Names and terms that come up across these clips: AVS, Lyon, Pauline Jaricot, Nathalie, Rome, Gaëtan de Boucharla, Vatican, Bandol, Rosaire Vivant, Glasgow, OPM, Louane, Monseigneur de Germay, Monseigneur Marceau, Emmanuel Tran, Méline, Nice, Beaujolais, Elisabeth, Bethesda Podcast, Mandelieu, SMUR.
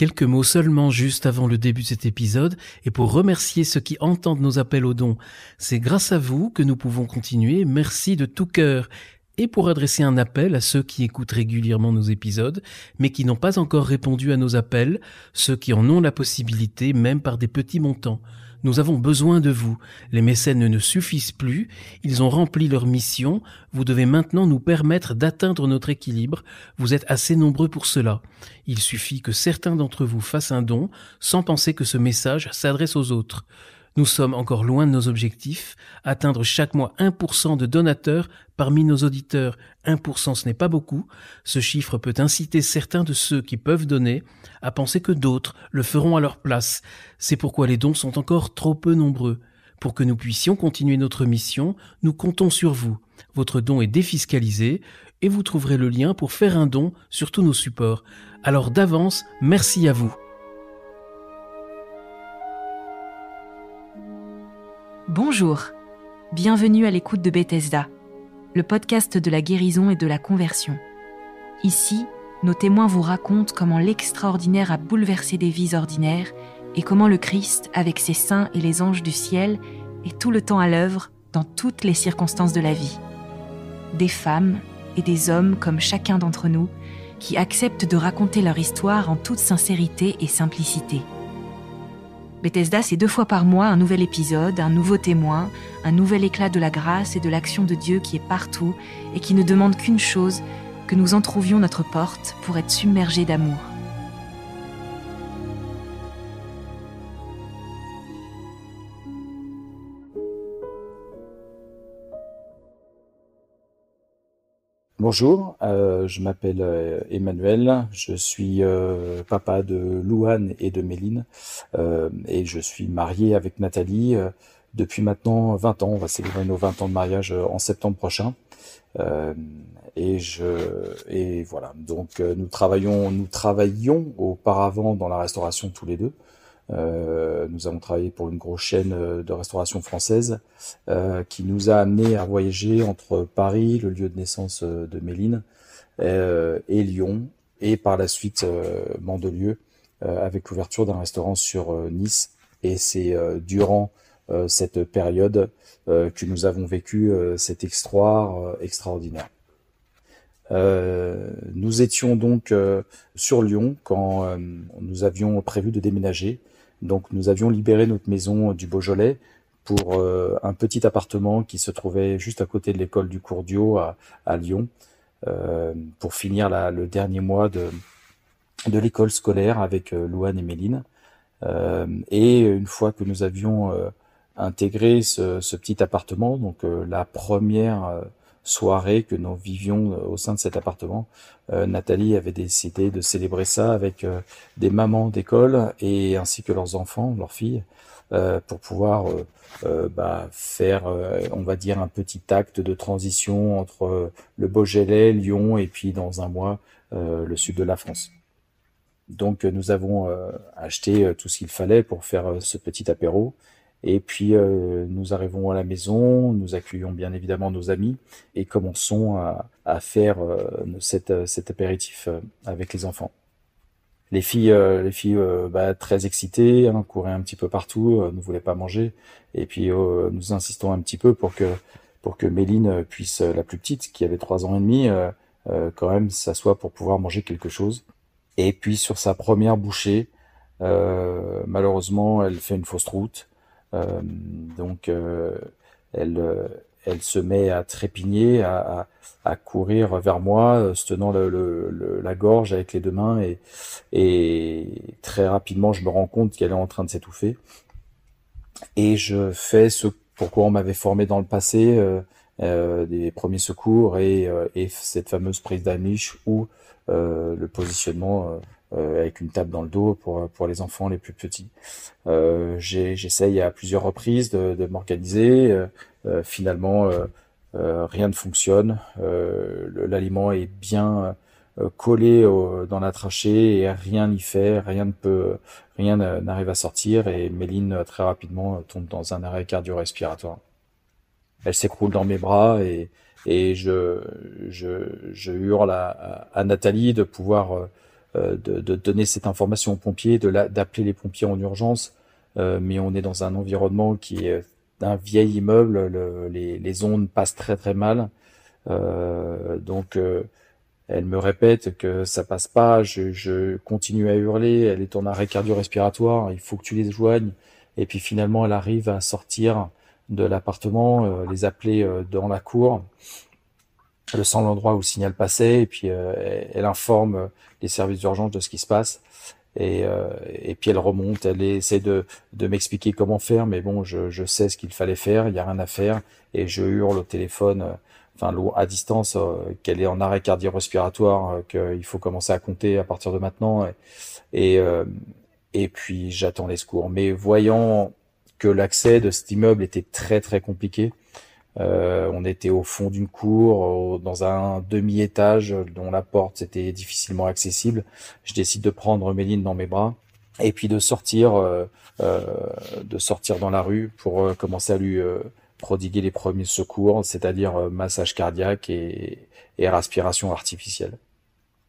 Quelques mots seulement juste avant le début de cet épisode et pour remercier ceux qui entendent nos appels aux dons. C'est grâce à vous que nous pouvons continuer. Merci de tout cœur. Et pour adresser un appel à ceux qui écoutent régulièrement nos épisodes, mais qui n'ont pas encore répondu à nos appels, ceux qui en ont la possibilité, même par des petits montants. Nous avons besoin de vous. Les mécènes ne suffisent plus. Ils ont rempli leur mission. Vous devez maintenant nous permettre d'atteindre notre équilibre. Vous êtes assez nombreux pour cela. Il suffit que certains d'entre vous fassent un don sans penser que ce message s'adresse aux autres. Nous sommes encore loin de nos objectifs. Atteindre chaque mois 1% de donateurs parmi nos auditeurs. 1% ce n'est pas beaucoup. Ce chiffre peut inciter certains de ceux qui peuvent donner à penser que d'autres le feront à leur place. C'est pourquoi les dons sont encore trop peu nombreux. Pour que nous puissions continuer notre mission, nous comptons sur vous. Votre don est défiscalisé et vous trouverez le lien pour faire un don sur tous nos supports. Alors d'avance, merci à vous. Bonjour, bienvenue à l'écoute de Bethesda, le podcast de la guérison et de la conversion. Ici, nos témoins vous racontent comment l'extraordinaire a bouleversé des vies ordinaires et comment le Christ, avec ses saints et les anges du ciel, est tout le temps à l'œuvre dans toutes les circonstances de la vie. Des femmes et des hommes comme chacun d'entre nous qui acceptent de raconter leur histoire en toute sincérité et simplicité. Bethesda, c'est 2 fois par mois un nouvel épisode, un nouveau témoin, un nouvel éclat de la grâce et de l'action de Dieu qui est partout et qui ne demande qu'une chose, que nous entrouvions notre porte pour être submergés d'amour. Bonjour, je m'appelle Emmanuel, je suis papa de Louane et de Méline et je suis marié avec Nathalie depuis maintenant 20 ans. On va célébrer nos 20 ans de mariage en septembre prochain et voilà. Donc nous travaillions auparavant dans la restauration tous les deux. Nous avons travaillé pour une grosse chaîne de restauration française qui nous a amenés à voyager entre Paris, le lieu de naissance de Méline, et Lyon, et par la suite Mandelieu, avec l'ouverture d'un restaurant sur Nice. Et c'est durant cette période que nous avons vécu cet histoire extraordinaire. Nous étions donc sur Lyon quand nous avions prévu de déménager. Donc nous avions libéré notre maison du Beaujolais pour un petit appartement qui se trouvait juste à côté de l'école du cours d'eau à Lyon, pour finir le dernier mois de l'école scolaire avec Louane et Méline. Et une fois que nous avions intégré ce petit appartement, donc la première soirée que nous vivions au sein de cet appartement, Nathalie avait décidé de célébrer ça avec des mamans d'école et ainsi que leurs enfants, leurs filles, pour pouvoir faire, on va dire, un petit acte de transition entre le Beaujolais, Lyon et puis dans un mois le sud de la France. Donc nous avons acheté tout ce qu'il fallait pour faire ce petit apéro. Et puis nous arrivons à la maison, nous accueillons bien évidemment nos amis et commençons à faire cet apéritif avec les enfants. Les filles très excitées, couraient un petit peu partout, ne voulaient pas manger. Et puis nous insistons un petit peu pour que Méline puisse, la plus petite, qui avait 3 ans et demi, quand même s'assoie pour pouvoir manger quelque chose. Et puis sur sa première bouchée, malheureusement, elle fait une fausse route. Donc elle se met à trépigner, à courir vers moi, se tenant la gorge avec les 2 mains, et très rapidement je me rends compte qu'elle est en train de s'étouffer, et je fais ce pourquoi on m'avait formé dans le passé, des premiers secours et cette fameuse prise d'Amish ou le positionnement avec une table dans le dos pour les enfants les plus petits. J'essaye à plusieurs reprises de m'organiser. Finalement, rien ne fonctionne. L'aliment est bien collé dans la trachée et rien n'y fait, rien n'arrive à sortir. Et Méline très rapidement tombe dans un arrêt cardio-respiratoire. Elle s'écroule dans mes bras et je hurle à Nathalie de pouvoir de donner cette information aux pompiers, d'appeler les pompiers en urgence, mais on est dans un environnement qui est un vieil immeuble, les ondes passent très très mal, donc elle me répète que ça passe pas, je continue à hurler, elle est en arrêt cardio-respiratoire, il faut que tu les joignes, et puis finalement elle arrive à sortir de l'appartement, les appeler dans la cour, elle sent l'endroit où le signal passait, et puis elle informe les services d'urgence de ce qui se passe. Et puis elle remonte, elle essaie de m'expliquer comment faire, mais bon, je sais ce qu'il fallait faire, il n'y a rien à faire, et je hurle au téléphone, enfin à distance, qu'elle est en arrêt cardio-respiratoire, qu'il faut commencer à compter à partir de maintenant, et puis j'attends les secours. Mais voyant que l'accès de cet immeuble était très très compliqué, on était au fond d'une cour, dans un demi-étage dont la porte était difficilement accessible. Je décide de prendre Méline dans mes bras et puis de sortir dans la rue pour commencer à lui prodiguer les premiers secours, c'est-à-dire massage cardiaque et respiration artificielle.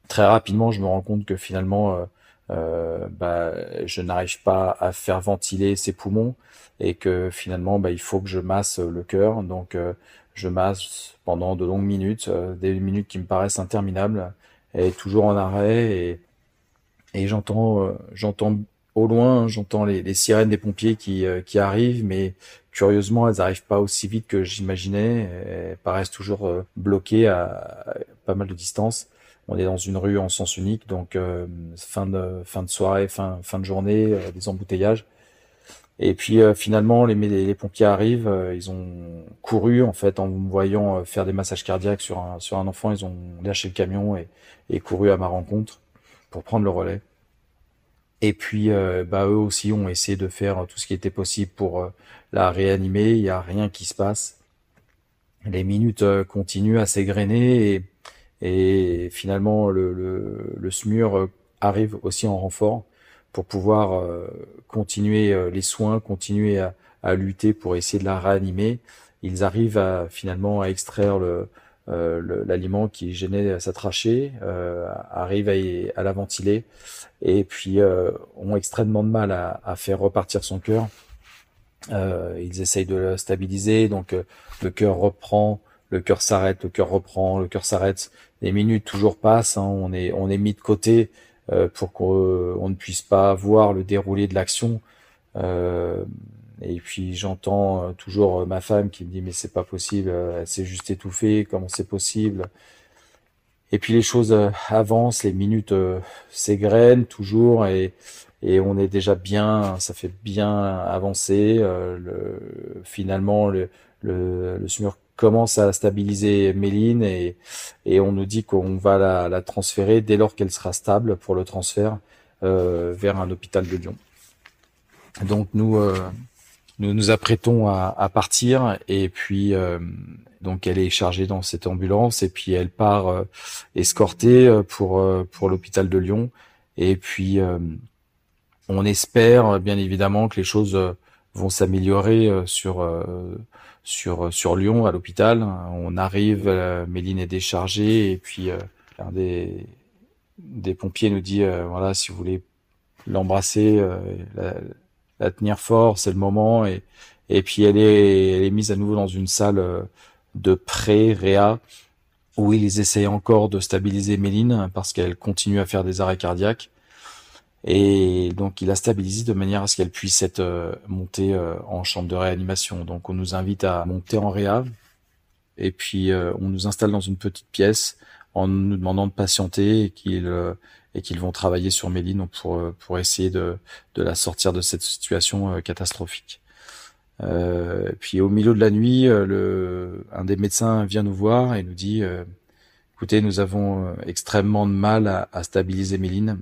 Très rapidement, je me rends compte que finalement, je n'arrive pas à faire ventiler ses poumons et que finalement il faut que je masse le cœur, donc je masse pendant de longues minutes, des minutes qui me paraissent interminables, et toujours en arrêt, et j'entends au loin, j'entends les sirènes des pompiers qui arrivent, mais curieusement elles n'arrivent pas aussi vite que j'imaginais, elles paraissent toujours bloquées à pas mal de distance. On est dans une rue en sens unique, donc fin de soirée, fin de journée, des embouteillages. Et puis finalement, les pompiers arrivent. Ils ont couru en fait en me voyant faire des massages cardiaques sur un enfant. Ils ont lâché le camion et couru à ma rencontre pour prendre le relais. Et puis eux aussi ont essayé de faire tout ce qui était possible pour la réanimer. Il n'y a rien qui se passe. Les minutes continuent à s'égrener et finalement, le SMUR arrive aussi en renfort pour pouvoir continuer les soins, continuer à lutter pour essayer de la réanimer. Ils arrivent finalement à extraire l'aliment qui gênait sa trachée, arrivent à la ventiler et puis ont extrêmement de mal à faire repartir son cœur. Ils essayent de la stabiliser, donc le cœur reprend. Le cœur s'arrête, le cœur reprend, le cœur s'arrête. Les minutes toujours passent, hein, on est mis de côté pour qu'on ne puisse pas voir le déroulé de l'action. Et puis j'entends toujours ma femme qui me dit « mais c'est pas possible, elle s'est juste étouffée, comment c'est possible ?» Et puis les choses avancent, les minutes s'égrènent toujours et on est déjà bien, ça fait bien avancer. Finalement, le SMUR commence à stabiliser Méline et on nous dit qu'on va la transférer dès lors qu'elle sera stable pour le transfert vers un hôpital de Lyon. Donc nous nous apprêtons à partir et puis donc elle est chargée dans cette ambulance et puis elle part escortée pour l'hôpital de Lyon et puis on espère bien évidemment que les choses vont s'améliorer sur Lyon à l'hôpital. On arrive, Méline est déchargée et puis un des pompiers nous dit voilà, si vous voulez l'embrasser, la tenir fort, c'est le moment. Et puis elle est mise à nouveau dans une salle de pré-réa où ils essayent encore de stabiliser Méline parce qu'elle continue à faire des arrêts cardiaques. Et donc, il la stabilise de manière à ce qu'elle puisse être montée en chambre de réanimation. Donc, on nous invite à monter en réa. Et puis, on nous installe dans une petite pièce en nous demandant de patienter et qu'ils vont travailler sur Méline pour essayer de la sortir de cette situation catastrophique. Puis, au milieu de la nuit, un des médecins vient nous voir et nous dit « Écoutez, nous avons extrêmement de mal à stabiliser Méline. »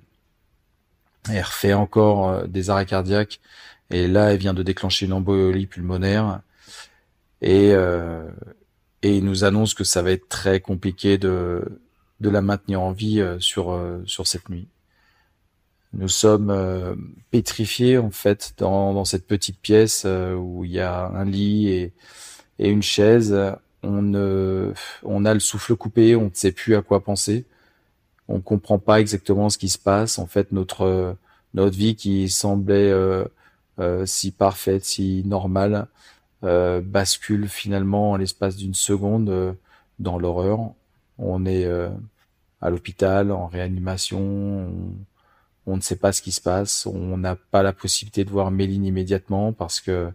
Elle refait encore des arrêts cardiaques et là elle vient de déclencher une embolie pulmonaire et il nous annonce que ça va être très compliqué de la maintenir en vie sur cette nuit. Nous sommes pétrifiés en fait dans cette petite pièce où il y a un lit et une chaise. On a le souffle coupé, on ne sait plus à quoi penser. on ne comprend pas exactement ce qui se passe. En fait, notre vie qui semblait si parfaite, si normale, bascule finalement en l'espace d'une seconde dans l'horreur. On est à l'hôpital, en réanimation, on ne sait pas ce qui se passe, on n'a pas la possibilité de voir Méline immédiatement parce que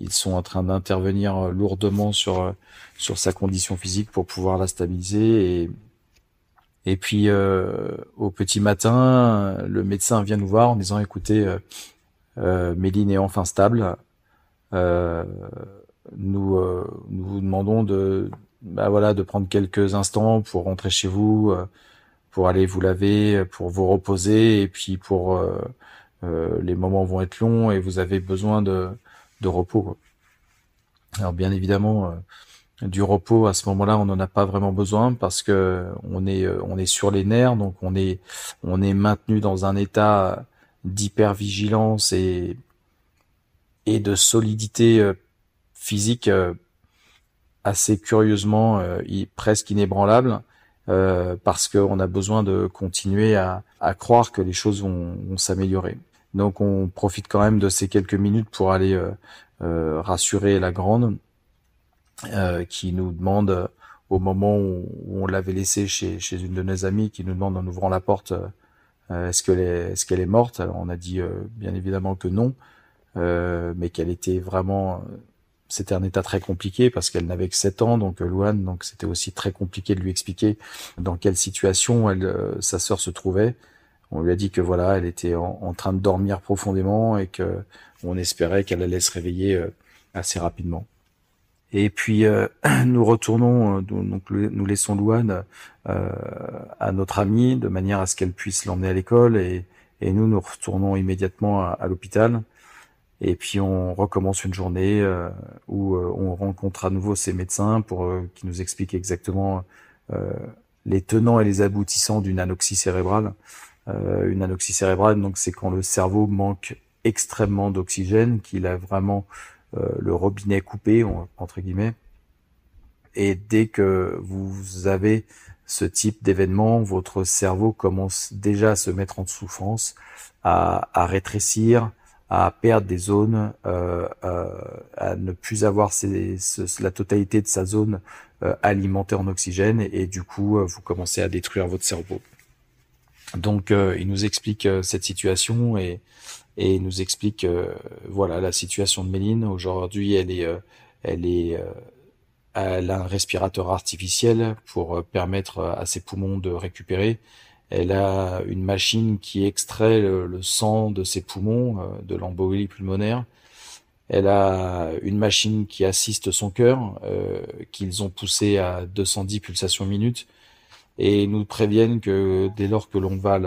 ils sont en train d'intervenir lourdement sur sa condition physique pour pouvoir la stabiliser. Et puis au petit matin, le médecin vient nous voir en disant « Écoutez, Méline est enfin stable. Nous vous demandons de prendre quelques instants pour rentrer chez vous, pour aller vous laver, pour vous reposer, et puis pour les moments vont être longs et vous avez besoin de repos, quoi. » Alors bien évidemment, du repos à ce moment-là, on n'en a pas vraiment besoin parce que on est sur les nerfs, donc on est maintenu dans un état d'hypervigilance et de solidité physique assez curieusement presque inébranlable, parce qu'on a besoin de continuer à croire que les choses vont s'améliorer. Donc on profite quand même de ces quelques minutes pour aller rassurer la grande, qui nous demande, au moment où on l'avait laissée chez une de nos amies, qui nous demande en ouvrant la porte « Est-ce qu'elle est morte ?» Alors on a dit bien évidemment que non, mais qu'elle était vraiment... C'était un état très compliqué parce qu'elle n'avait que 7 ans, donc Louane, donc c'était aussi très compliqué de lui expliquer dans quelle situation sa sœur se trouvait. On lui a dit que voilà, elle était en train de dormir profondément et que on espérait qu'elle allait se réveiller assez rapidement. Et puis nous retournons, donc nous laissons Louane à notre amie de manière à ce qu'elle puisse l'emmener à l'école, et nous retournons immédiatement à l'hôpital. Et puis on recommence une journée où on rencontre à nouveau ces médecins qui nous expliquent exactement les tenants et les aboutissants d'une anoxie cérébrale. Une anoxie cérébrale, donc c'est quand le cerveau manque extrêmement d'oxygène, qu'il a vraiment le robinet coupé, entre guillemets. Et dès que vous avez ce type d'événement, votre cerveau commence déjà à se mettre en souffrance, à rétrécir, à perdre des zones, à ne plus avoir la totalité de sa zone alimentée en oxygène, et du coup vous commencez à détruire votre cerveau. Donc il nous explique cette situation et il nous explique voilà la situation de Méline. Aujourd'hui elle a un respirateur artificiel pour permettre à ses poumons de récupérer. Elle a une machine qui extrait le sang de ses poumons, de l'embolie pulmonaire. Elle a une machine qui assiste son cœur, qu'ils ont poussé à 210 pulsations minutes, et nous préviennent que dès lors que l'on va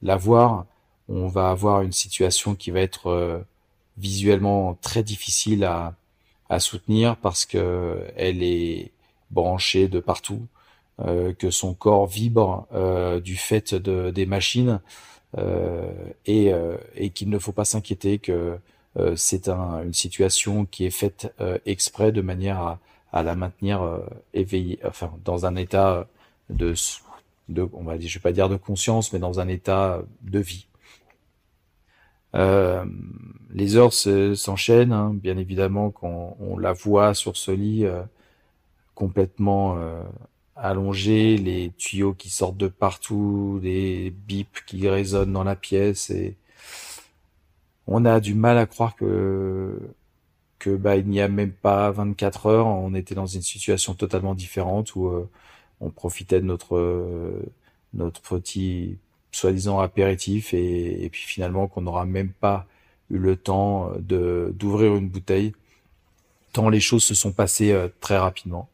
la voir, on va avoir une situation qui va être visuellement très difficile à soutenir, parce que elle est branchée de partout. Que son corps vibre du fait des machines, et qu'il ne faut pas s'inquiéter, que c'est une situation qui est faite exprès de manière à la maintenir éveillée, enfin dans un état de on va dire, je vais pas dire de conscience, mais dans un état de vie. Les heures s'enchaînent, hein, bien évidemment, quand on la voit sur ce lit complètement allongée, les tuyaux qui sortent de partout, les bips qui résonnent dans la pièce, et on a du mal à croire que il n'y a même pas 24 heures, on était dans une situation totalement différente où on profitait de notre petit soi-disant apéritif, et puis finalement qu'on n'aura même pas eu le temps d'ouvrir une bouteille, tant les choses se sont passées très rapidement.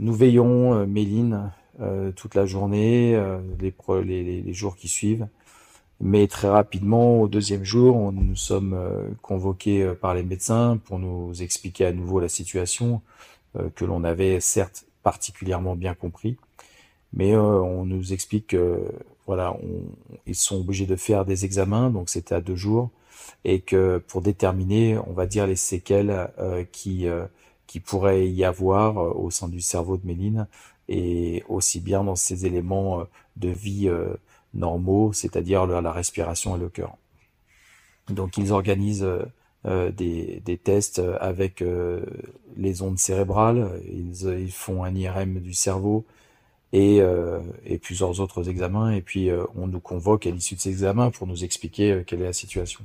Nous veillons Méline toute la journée, les jours qui suivent. Mais très rapidement, au deuxième jour, nous sommes convoqués par les médecins pour nous expliquer à nouveau la situation, que l'on avait certes particulièrement bien compris. Mais on nous explique que voilà, ils sont obligés de faire des examens, donc c'était à 2 jours, et que pour déterminer, on va dire, les séquelles qui pourrait y avoir au sein du cerveau de Méline, et aussi bien dans ses éléments de vie normaux, c'est-à-dire la respiration et le cœur. Donc ils organisent des tests avec les ondes cérébrales, ils font un IRM du cerveau et plusieurs autres examens, et puis on nous convoque à l'issue de ces examens pour nous expliquer quelle est la situation.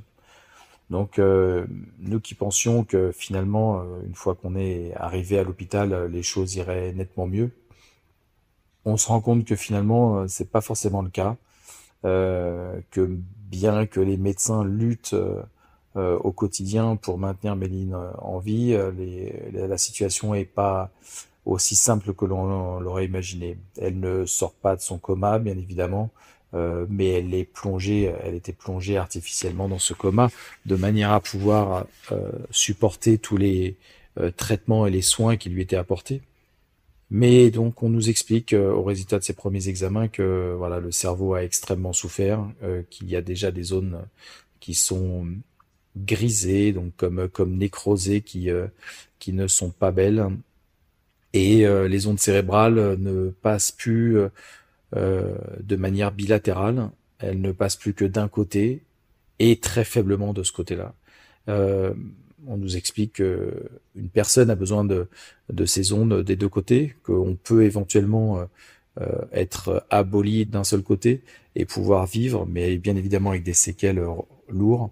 Donc nous qui pensions que finalement, une fois qu'on est arrivé à l'hôpital, les choses iraient nettement mieux, on se rend compte que finalement, c'est pas forcément le cas, que bien que les médecins luttent au quotidien pour maintenir Méline en vie, la situation est pas aussi simple que l'on l'aurait imaginé. Elle ne sort pas de son coma, bien évidemment, mais elle était plongée artificiellement dans ce coma, de manière à pouvoir supporter tous les traitements et les soins qui lui étaient apportés. Mais donc on nous explique au résultat de ces premiers examens que voilà, le cerveau a extrêmement souffert, qu'il y a déjà des zones qui sont grisées, donc comme nécrosées, qui ne sont pas belles, et les ondes cérébrales ne passent plus de manière bilatérale, elles ne passent plus que d'un côté et très faiblement de ce côté-là. On nous explique qu'une personne a besoin de ces ondes des deux côtés, qu'on peut éventuellement être aboli d'un seul côté et pouvoir vivre, mais bien évidemment avec des séquelles lourdes,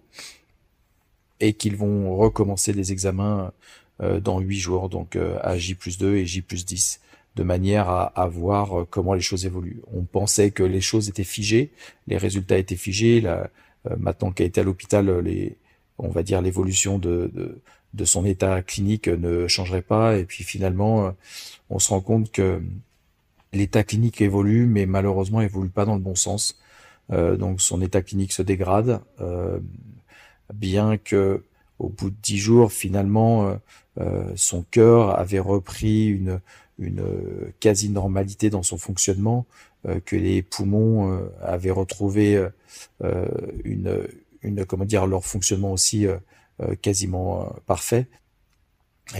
et qu'ils vont recommencer les examens dans 8 jours, donc à J+2 et J+10, de manière à voir comment les choses évoluent. On pensait que les choses étaient figées, les résultats étaient figés. Là, maintenant qu'a été à l'hôpital, on va dire l'évolution de son état clinique ne changerait pas, et puis finalement on se rend compte que l'état clinique évolue, mais malheureusement évolue pas dans le bon sens. Donc son état clinique se dégrade, bien que au bout de 10 jours finalement son cœur avait repris une quasi normalité dans son fonctionnement, que les poumons avaient retrouvé leur fonctionnement aussi quasiment parfait.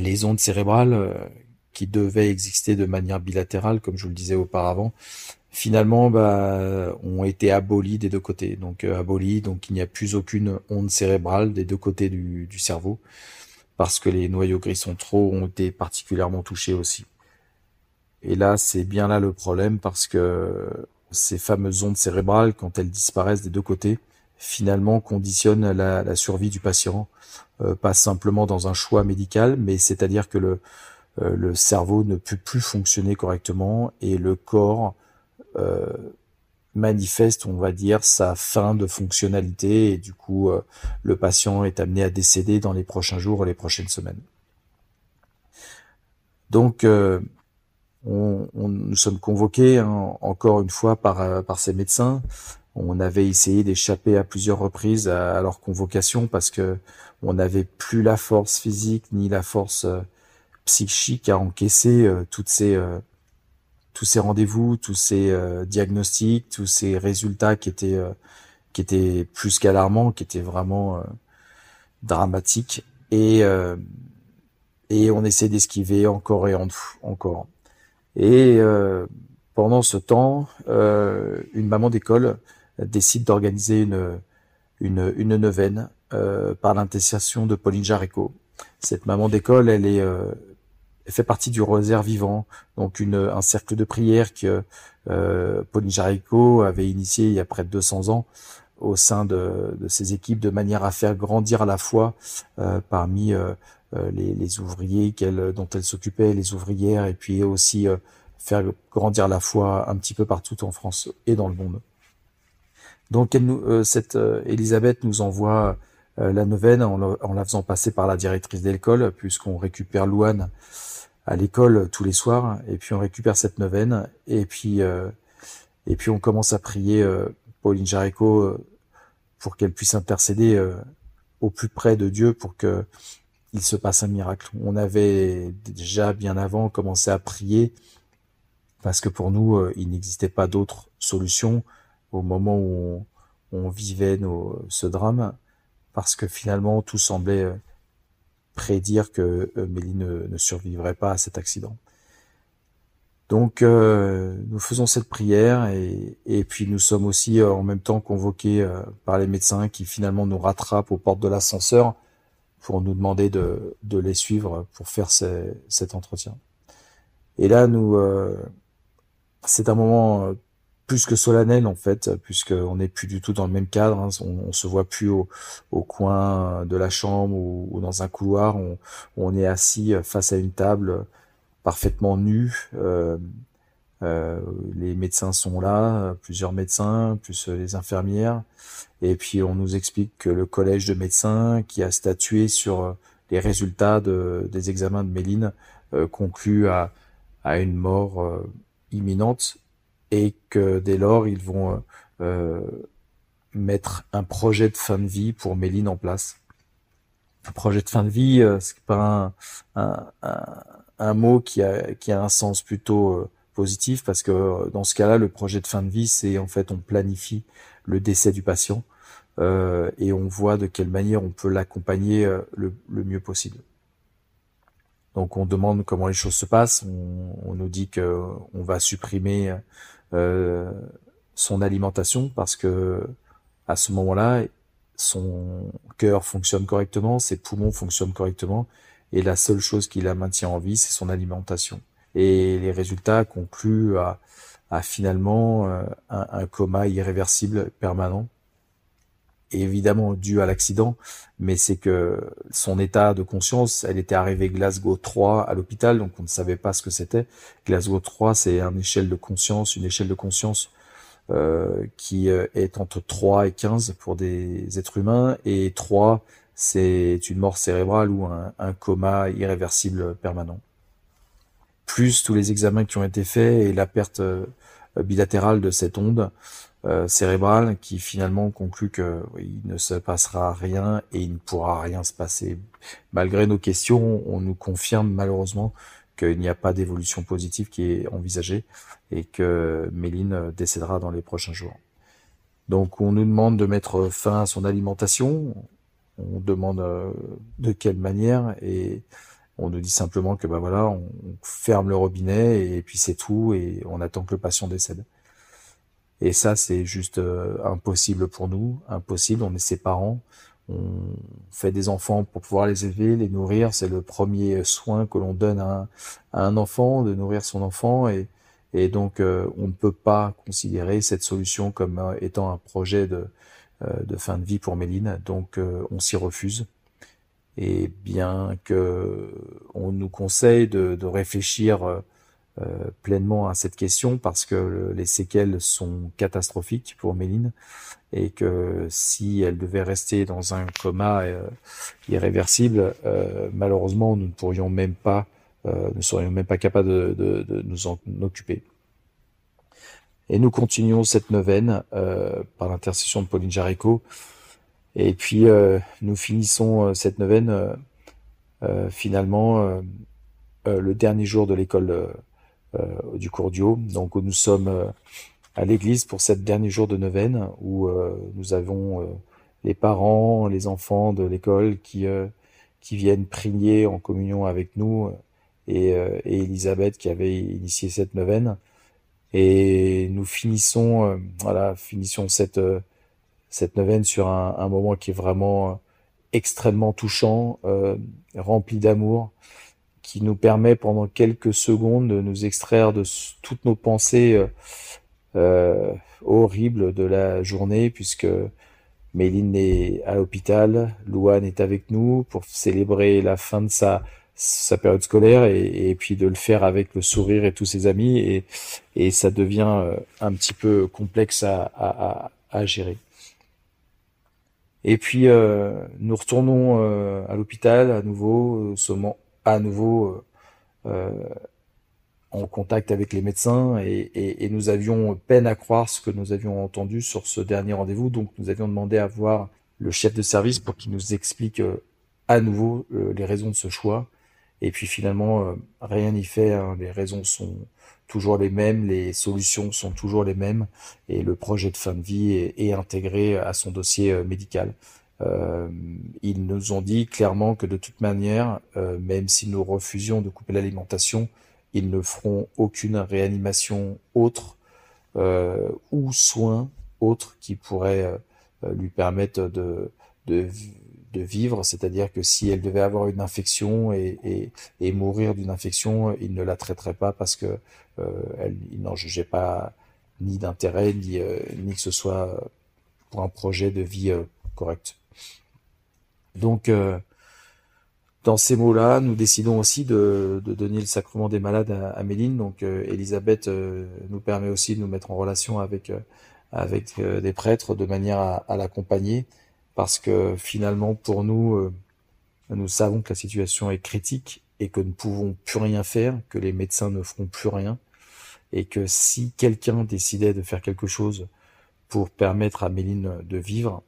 Les ondes cérébrales qui devaient exister de manière bilatérale, comme je vous le disais auparavant, finalement ont été abolies des deux côtés. Donc donc il n'y a plus aucune onde cérébrale des deux côtés du cerveau, parce que les noyaux gris centraux ont été particulièrement touchés aussi. Et là, c'est bien là le problème, parce que ces fameuses ondes cérébrales, quand elles disparaissent des deux côtés, finalement conditionne la survie du patient, pas simplement dans un choix médical, mais c'est-à-dire que le cerveau ne peut plus fonctionner correctement et le corps manifeste, on va dire, sa fin de fonctionnalité, et du coup le patient est amené à décéder dans les prochains jours et les prochaines semaines. Donc nous sommes convoqués, hein, encore une fois par ces médecins. On avait essayé d'échapper à plusieurs reprises à leur convocation, parce que on n'avait plus la force physique ni la force psychique à encaisser tous ces rendez-vous, tous ces diagnostics, tous ces résultats qui étaient plus qu'alarmants, qui étaient vraiment dramatiques, et on essayait d'esquiver encore et encore. Et pendant ce temps, une maman d'école décide d'organiser une neuvaine par l'intercession de Pauline Jaricot. Cette maman d'école, elle fait partie du Rosaire Vivant, donc un cercle de prière que Pauline Jaricot avait initié il y a près de 200 ans au sein de ses équipes, de manière à faire grandir la foi parmi les ouvriers dont elle s'occupait, les ouvrières, et puis aussi faire grandir la foi un petit peu partout en France et dans le monde. Donc Elisabeth nous envoie la neuvaine en la faisant passer par la directrice de l'école, puisqu'on récupère Louane à l'école tous les soirs, et puis on récupère cette neuvaine, et puis on commence à prier Pauline Jaricot pour qu'elle puisse intercéder au plus près de Dieu pour que il se passe un miracle. On avait déjà bien avant commencé à prier, parce que pour nous, il n'existait pas d'autre solution au moment où on vivait ce drame, parce que finalement, tout semblait prédire que Méline ne survivrait pas à cet accident. Donc, nous faisons cette prière et puis nous sommes aussi en même temps convoqués par les médecins qui finalement nous rattrapent aux portes de l'ascenseur pour nous demander de les suivre pour faire cet entretien. Et là, nous, c'est un moment plus que solennel en fait, puisqu'on n'est plus du tout dans le même cadre, hein. On se voit plus au coin de la chambre ou dans un couloir, on est assis face à une table parfaitement nus, les médecins sont là, plusieurs médecins, plus les infirmières, et puis on nous explique que le collège de médecins qui a statué sur les résultats des examens de Méline conclut à une mort imminente, et que dès lors ils vont mettre un projet de fin de vie pour Méline en place. Un projet de fin de vie, c'est pas un mot qui a un sens plutôt positif, parce que dans ce cas-là, le projet de fin de vie, c'est en fait on planifie le décès du patient et on voit de quelle manière on peut l'accompagner le mieux possible. Donc on demande comment les choses se passent, on nous dit que on va supprimer son alimentation parce que à ce moment-là, son cœur fonctionne correctement, ses poumons fonctionnent correctement. Et la seule chose qui la maintient en vie, c'est son alimentation. Et les résultats concluent à finalement un coma irréversible permanent, évidemment dû à l'accident, mais c'est que son état de conscience, elle était arrivée Glasgow 3 à l'hôpital, donc on ne savait pas ce que c'était. Glasgow 3, c'est une échelle de conscience qui est entre 3 et 15 pour des êtres humains, et 3, c'est une mort cérébrale ou un coma irréversible permanent. Plus tous les examens qui ont été faits et la perte bilatérale de cette onde cérébrale qui finalement conclut que oui, il ne se passera rien et il ne pourra rien se passer. Malgré nos questions, on nous confirme malheureusement qu'il n'y a pas d'évolution positive qui est envisagée et que Méline décédera dans les prochains jours. Donc on nous demande de mettre fin à son alimentation. On demande de quelle manière et on nous dit simplement que on ferme le robinet et puis c'est tout et on attend que le patient décède. Et ça, c'est juste impossible pour nous, impossible. On est ses parents, on fait des enfants pour pouvoir les élever, les nourrir. C'est le premier soin que l'on donne à un enfant, de nourrir son enfant. Et donc, on ne peut pas considérer cette solution comme étant un projet de fin de vie pour Méline, donc on s'y refuse. Et bien que on nous conseille de réfléchir pleinement à cette question, parce que les séquelles sont catastrophiques pour Méline, et que si elle devait rester dans un coma irréversible, malheureusement nous ne pourrions même pas, nous serions même pas capables de nous en occuper. Et nous continuons cette neuvaine par l'intercession de Pauline Jaricot. Et puis, nous finissons cette neuvaine, finalement, le dernier jour de l'école du Courdiot. Donc, nous sommes à l'église pour ce dernier jour de neuvaine, où nous avons les parents, les enfants de l'école qui viennent prier en communion avec nous, et Elisabeth qui avait initié cette neuvaine. Et nous finissons cette neuvaine sur un moment qui est vraiment extrêmement touchant, rempli d'amour, qui nous permet pendant quelques secondes de nous extraire de toutes nos pensées horribles de la journée, puisque Méline est à l'hôpital, Louane est avec nous pour célébrer la fin de sa période scolaire, et puis de le faire avec le sourire et tous ses amis, et ça devient un petit peu complexe à gérer. Et puis nous retournons à l'hôpital à nouveau, nous sommes à nouveau en contact avec les médecins, et nous avions peine à croire ce que nous avions entendu sur ce dernier rendez-vous, donc nous avions demandé à voir le chef de service pour qu'il nous explique à nouveau les raisons de ce choix. Et puis finalement, rien n'y fait, hein. Les raisons sont toujours les mêmes, les solutions sont toujours les mêmes, et le projet de fin de vie est intégré à son dossier médical. Ils nous ont dit clairement que de toute manière, même si nous refusions de couper l'alimentation, Ils ne feront aucune réanimation autre ou soin autre qui pourrait lui permettre de vivre. C'est-à-dire que si elle devait avoir une infection et mourir d'une infection, ils ne la traiteraient pas parce que ils n'en jugeaient pas ni d'intérêt, ni que ce soit pour un projet de vie correct. Donc, dans ces mots-là, nous décidons aussi de donner le sacrement des malades à Méline. Donc, Elisabeth nous permet aussi de nous mettre en relation avec des prêtres de manière à l'accompagner, parce que finalement, pour nous, nous savons que la situation est critique et que nous ne pouvons plus rien faire, que les médecins ne feront plus rien, et que si quelqu'un décidait de faire quelque chose pour permettre à Méline de vivre,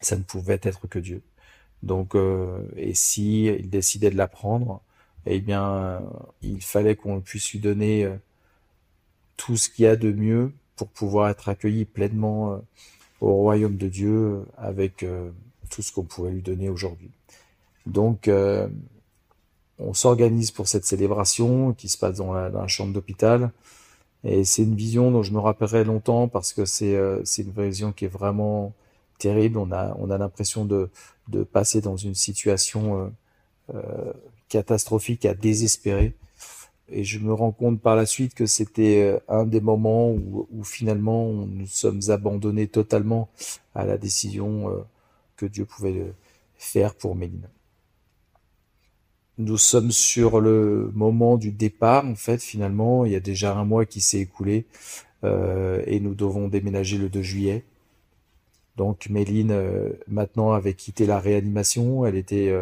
ça ne pouvait être que Dieu. Donc, et si il décidait de la prendre, eh bien, il fallait qu'on puisse lui donner tout ce qu'il y a de mieux pour pouvoir être accueilli pleinement au royaume de Dieu avec tout ce qu'on pouvait lui donner aujourd'hui. Donc, on s'organise pour cette célébration qui se passe dans la chambre d'hôpital. Et c'est une vision dont je me rappellerai longtemps parce que c'est une vision qui est vraiment terrible. On a l'impression de passer dans une situation catastrophique à désespérer. Et je me rends compte par la suite que c'était un des moments où finalement nous sommes abandonnés totalement à la décision que Dieu pouvait faire pour Méline. Nous sommes sur le moment du départ, en fait, finalement. Il y a déjà un mois qui s'est écoulé et nous devons déménager le 2 juillet. Donc Méline, maintenant, avait quitté la réanimation. Elle était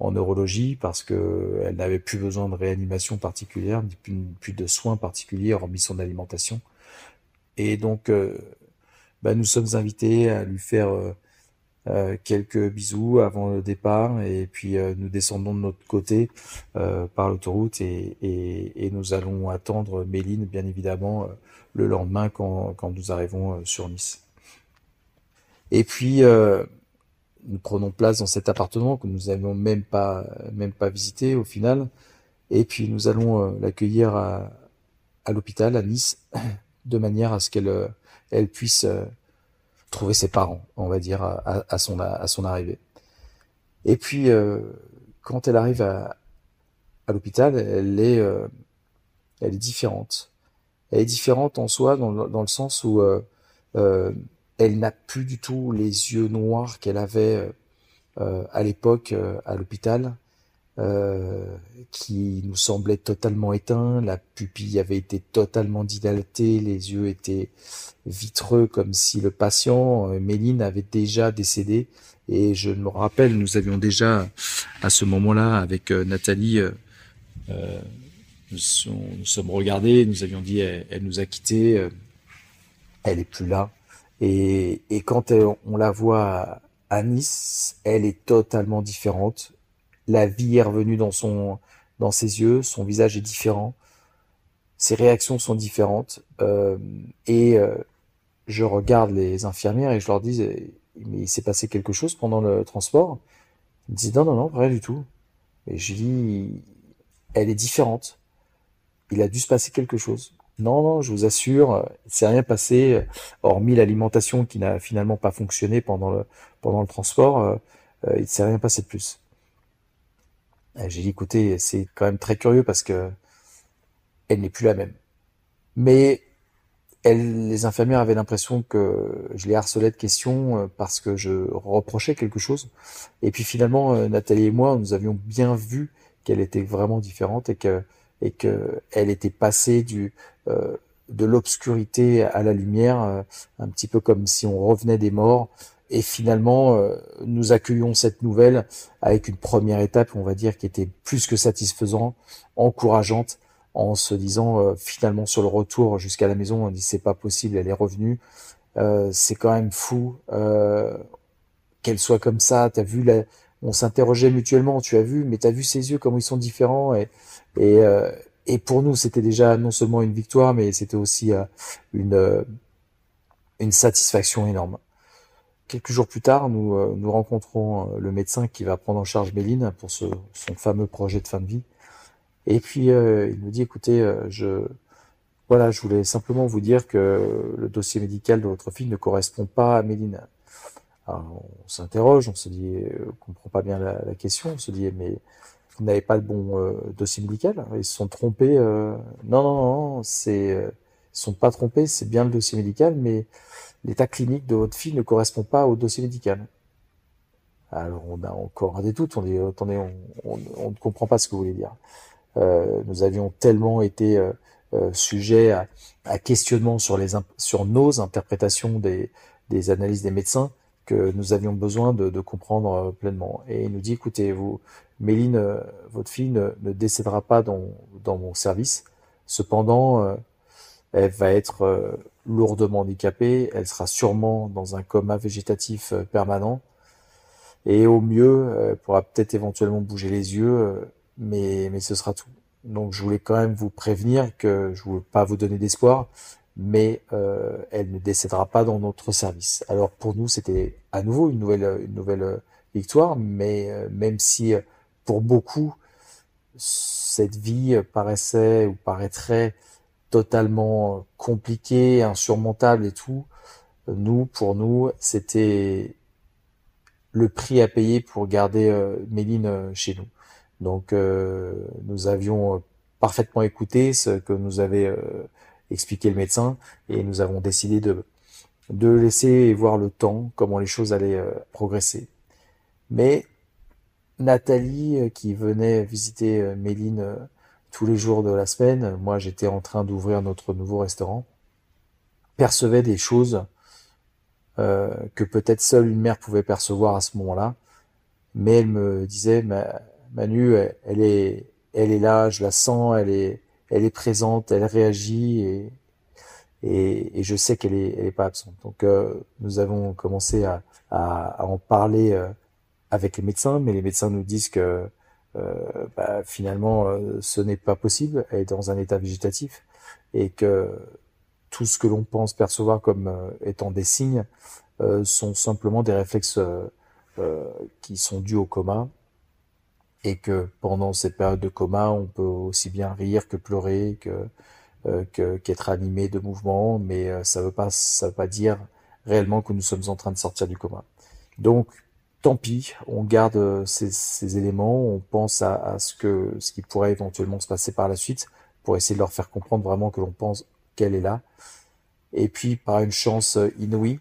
en neurologie parce qu'elle n'avait plus besoin de réanimation particulière, ni plus de soins particuliers, hormis son alimentation. Et donc, nous sommes invités à lui faire quelques bisous avant le départ. Et puis, nous descendons de notre côté par l'autoroute et nous allons attendre Méline, bien évidemment, le lendemain quand nous arrivons sur Nice. Et puis, nous prenons place dans cet appartement que nous n'avions même pas visité au final. Et puis, nous allons l'accueillir à l'hôpital, à Nice, de manière à ce qu'elle puisse trouver ses parents, on va dire, à son arrivée. Et puis, quand elle arrive à l'hôpital, elle est différente. Elle est différente en soi dans le sens où... elle n'a plus du tout les yeux noirs qu'elle avait à l'époque à l'hôpital, qui nous semblaient totalement éteints. La pupille avait été totalement dilatée, les yeux étaient vitreux comme si le patient, Méline, avait déjà décédé. Et je me rappelle, nous avions déjà à ce moment-là avec Nathalie, nous sommes regardés, nous avions dit elle nous a quittés, elle est plus là. Et quand on la voit à Nice, elle est totalement différente. La vie est revenue dans ses yeux, son visage est différent, ses réactions sont différentes. Je regarde les infirmières et je leur dis « Mais il s'est passé quelque chose pendant le transport ?» Ils me disent « Non, rien du tout. » Et je dis « Elle est différente. Il a dû se passer quelque chose. » Non, je vous assure, il ne s'est rien passé, hormis l'alimentation qui n'a finalement pas fonctionné pendant le transport, il ne s'est rien passé de plus. Et j'ai dit, écoutez, c'est quand même très curieux parce que elle n'est plus la même. Mais les infirmières avaient l'impression que je les harcelais de questions parce que je reprochais quelque chose. Et puis finalement, Nathalie et moi, nous avions bien vu qu'elle était vraiment différente et que elle était passée de l'obscurité à la lumière, un petit peu comme si on revenait des morts. Et finalement, nous accueillons cette nouvelle avec une première étape, on va dire, qui était plus que satisfaisante, encourageante, en se disant finalement sur le retour jusqu'à la maison, on dit c'est pas possible, elle est revenue, c'est quand même fou qu'elle soit comme ça. T'as vu on s'interrogeait mutuellement, t'as vu ses yeux comment ils sont différents et pour nous, c'était déjà non seulement une victoire, mais c'était aussi une satisfaction énorme. Quelques jours plus tard, nous rencontrons le médecin qui va prendre en charge Méline pour son fameux projet de fin de vie. Et puis il nous dit, écoutez, je voulais simplement vous dire que le dossier médical de votre fille ne correspond pas à Méline. Alors, on s'interroge, on se dit, on comprend pas bien la question, on se dit, mais vous n'avez pas le bon dossier médical, ils se sont trompés. Non, ils sont pas trompés, c'est bien le dossier médical, mais l'état clinique de votre fille ne correspond pas au dossier médical. Alors on a encore des doutes, on dit, attendez, on ne comprend pas ce que vous voulez dire. Nous avions tellement été sujets à questionnement sur nos interprétations des analyses des médecins que nous avions besoin de comprendre pleinement. Et il nous dit, écoutez, vous, Méline, votre fille ne décédera pas dans mon service. Cependant, elle va être lourdement handicapée, elle sera sûrement dans un coma végétatif permanent. Et au mieux, elle pourra peut-être éventuellement bouger les yeux, mais ce sera tout. Donc je voulais quand même vous prévenir que je ne voulais pas vous donner d'espoir, mais elle ne décédera pas dans notre service. Alors pour nous, c'était à nouveau une nouvelle victoire, mais même si pour beaucoup, cette vie paraissait ou paraîtrait totalement compliquée, insurmontable et tout, pour nous, c'était le prix à payer pour garder Méline chez nous. Donc nous avions parfaitement écouté ce que nous avait expliqué le médecin et nous avons décidé de laisser voir le temps, comment les choses allaient progresser. Mais Nathalie, qui venait visiter Méline tous les jours de la semaine, moi j'étais en train d'ouvrir notre nouveau restaurant, percevait des choses que peut-être seule une mère pouvait percevoir à ce moment-là. Mais elle me disait, Manu, elle est là, je la sens, elle est présente, elle réagit et je sais qu'elle est pas absente. Donc nous avons commencé à en parler avec les médecins, mais les médecins nous disent que finalement ce n'est pas possible, elle est dans un état végétatif et que tout ce que l'on pense percevoir comme étant des signes sont simplement des réflexes qui sont dus au coma. Et que pendant cette période de coma, on peut aussi bien rire que pleurer, qu'être animé de mouvement, mais ça veut pas dire réellement que nous sommes en train de sortir du coma. Donc, tant pis, on garde ces éléments, on pense à ce qui pourrait éventuellement se passer par la suite, pour essayer de leur faire comprendre vraiment que l'on pense qu'elle est là. Et puis, par une chance inouïe,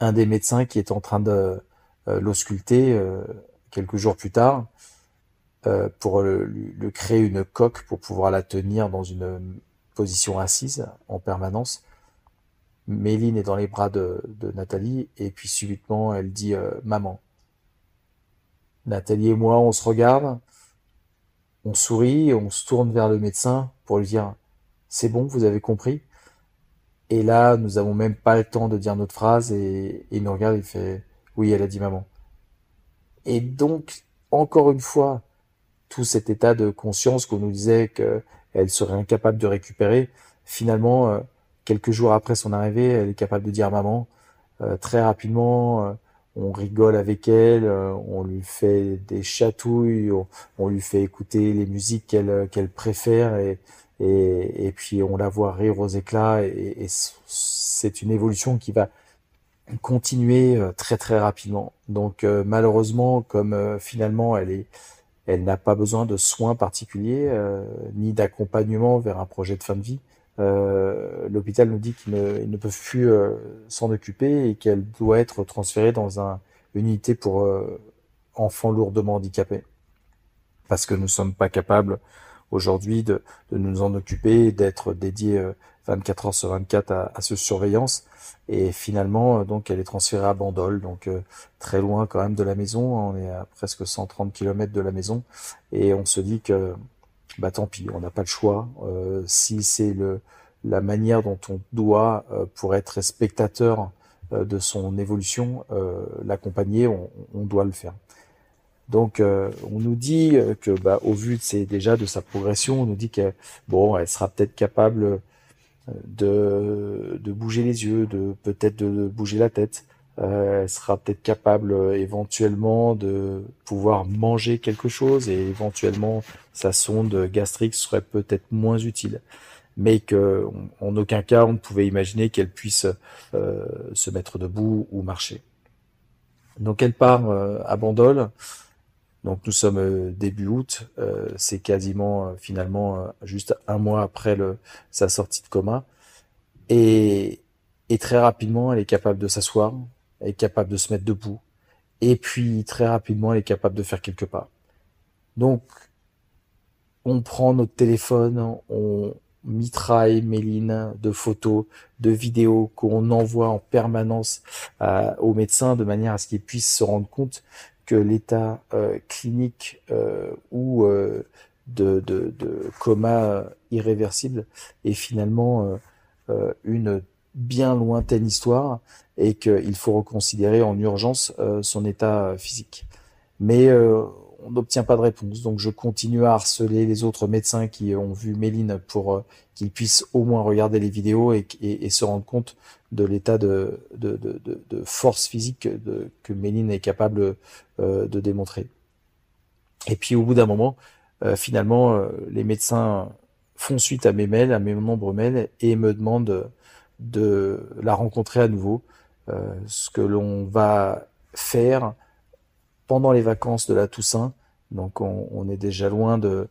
un des médecins qui est en train de l'ausculter, quelques jours plus tard, pour lui créer une coque pour pouvoir la tenir dans une position assise en permanence. Méline est dans les bras de Nathalie et puis subitement elle dit « Maman ». Nathalie et moi, on se regarde, on sourit, on se tourne vers le médecin pour lui dire « C'est bon, vous avez compris ». Et là, nous n'avons même pas le temps de dire notre phrase et il nous regarde et il fait « Oui, elle a dit maman ». Et donc, encore une fois, tout cet état de conscience qu'on nous disait qu'elle serait incapable de récupérer, finalement, quelques jours après son arrivée, elle est capable de dire « maman ». Très rapidement, on rigole avec elle, on lui fait des chatouilles, on lui fait écouter les musiques qu'elle préfère et puis on la voit rire aux éclats et c'est une évolution qui va continuer très très rapidement. Donc malheureusement, comme finalement elle n'a pas besoin de soins particuliers ni d'accompagnement vers un projet de fin de vie, l'hôpital nous dit qu'ils ne peuvent plus s'en occuper et qu'elle doit être transférée dans une unité pour enfants lourdement handicapés, parce que nous ne sommes pas capables aujourd'hui de nous en occuper, d'être dédiés 24 heures sur 24 à cette surveillance. Et finalement, donc, elle est transférée à Bandol, donc très loin quand même de la maison. On est à presque 130 km de la maison. Et on se dit que bah tant pis, on n'a pas le choix. Si c'est la manière dont on doit, pour être spectateur de son évolution, l'accompagner, on doit le faire. Donc on nous dit que au vu de sa progression, on nous dit que elle sera peut-être capable de bouger les yeux, de peut-être de bouger la tête, Elle sera peut-être capable éventuellement de pouvoir manger quelque chose et éventuellement sa sonde gastrique serait peut-être moins utile. Mais que, en aucun cas, on ne pouvait imaginer qu'elle puisse se mettre debout ou marcher. Donc elle part à Bandol. Donc nous sommes début août. C'est quasiment finalement juste un mois après sa sortie de coma. Et très rapidement, elle est capable de s'asseoir. Elle est capable de se mettre debout. Et puis, très rapidement, elle est capable de faire quelques pas. Donc, on prend notre téléphone, on mitraille Méline de photos, de vidéos qu'on envoie en permanence aux médecins de manière à ce qu'ils puissent se rendre compte que l'état clinique ou de coma irréversible est finalement une bien lointaine histoire et qu'il faut reconsidérer en urgence son état physique. Mais on n'obtient pas de réponse, donc je continue à harceler les autres médecins qui ont vu Méline pour qu'ils puissent au moins regarder les vidéos et se rendre compte de l'état de force physique que Méline est capable de démontrer. Et puis au bout d'un moment, finalement, les médecins font suite à mes mails, à mes nombreux mails, et me demandent de la rencontrer à nouveau, ce que l'on va faire pendant les vacances de la Toussaint. Donc on est déjà loin de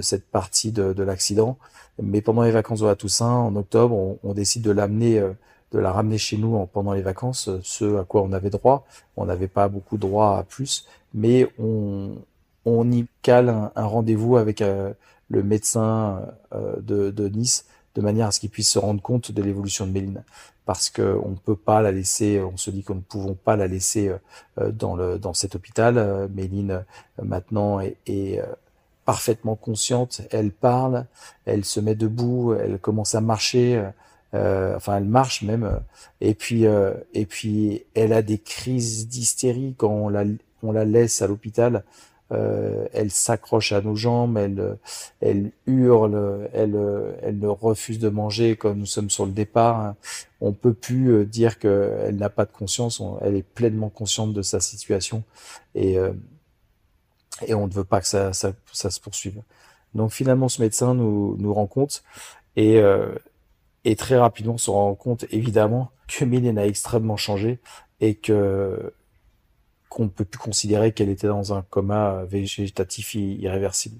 cette partie de l'accident, mais pendant les vacances de la Toussaint, en octobre, on décide de l'amener, de la ramener chez nous pendant les vacances, ce à quoi on avait droit. On n'avait pas beaucoup droit à plus, mais on y cale un rendez-vous avec le médecin de Nice, de manière à ce qu'ils puissent se rendre compte de l'évolution de Méline, parce que on peut pas la laisser. On se dit qu'on ne pouvons pas la laisser dans cet hôpital. Méline maintenant est parfaitement consciente. Elle parle, elle se met debout, elle commence à marcher. Enfin, elle marche même. Et puis, elle a des crises d'hystérie quand on la laisse à l'hôpital. Elle s'accroche à nos jambes, elle hurle, elle ne refuse de manger quand nous sommes sur le départ. On peut plus dire qu'elle n'a pas de conscience. Elle est pleinement consciente de sa situation et on ne veut pas que ça se poursuive. Donc finalement, ce médecin nous rencontre et très rapidement on se rend compte évidemment que Méline a extrêmement changé et qu'on ne peut plus considérer qu'elle était dans un coma végétatif irréversible.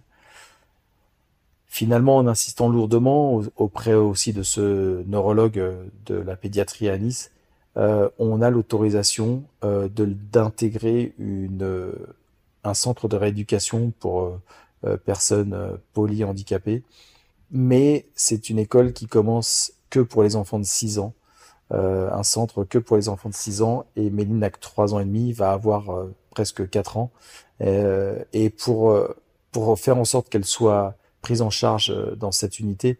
Finalement, en insistant lourdement auprès aussi de ce neurologue de la pédiatrie à Nice, on a l'autorisation d'intégrer un centre de rééducation pour personnes polyhandicapées. Mais c'est une école qui commence que pour les enfants de 6 ans. Un centre que pour les enfants de 6 ans, et Méline n'a que 3 ans et demi, va avoir presque 4 ans. Et pour faire en sorte qu'elle soit prise en charge dans cette unité,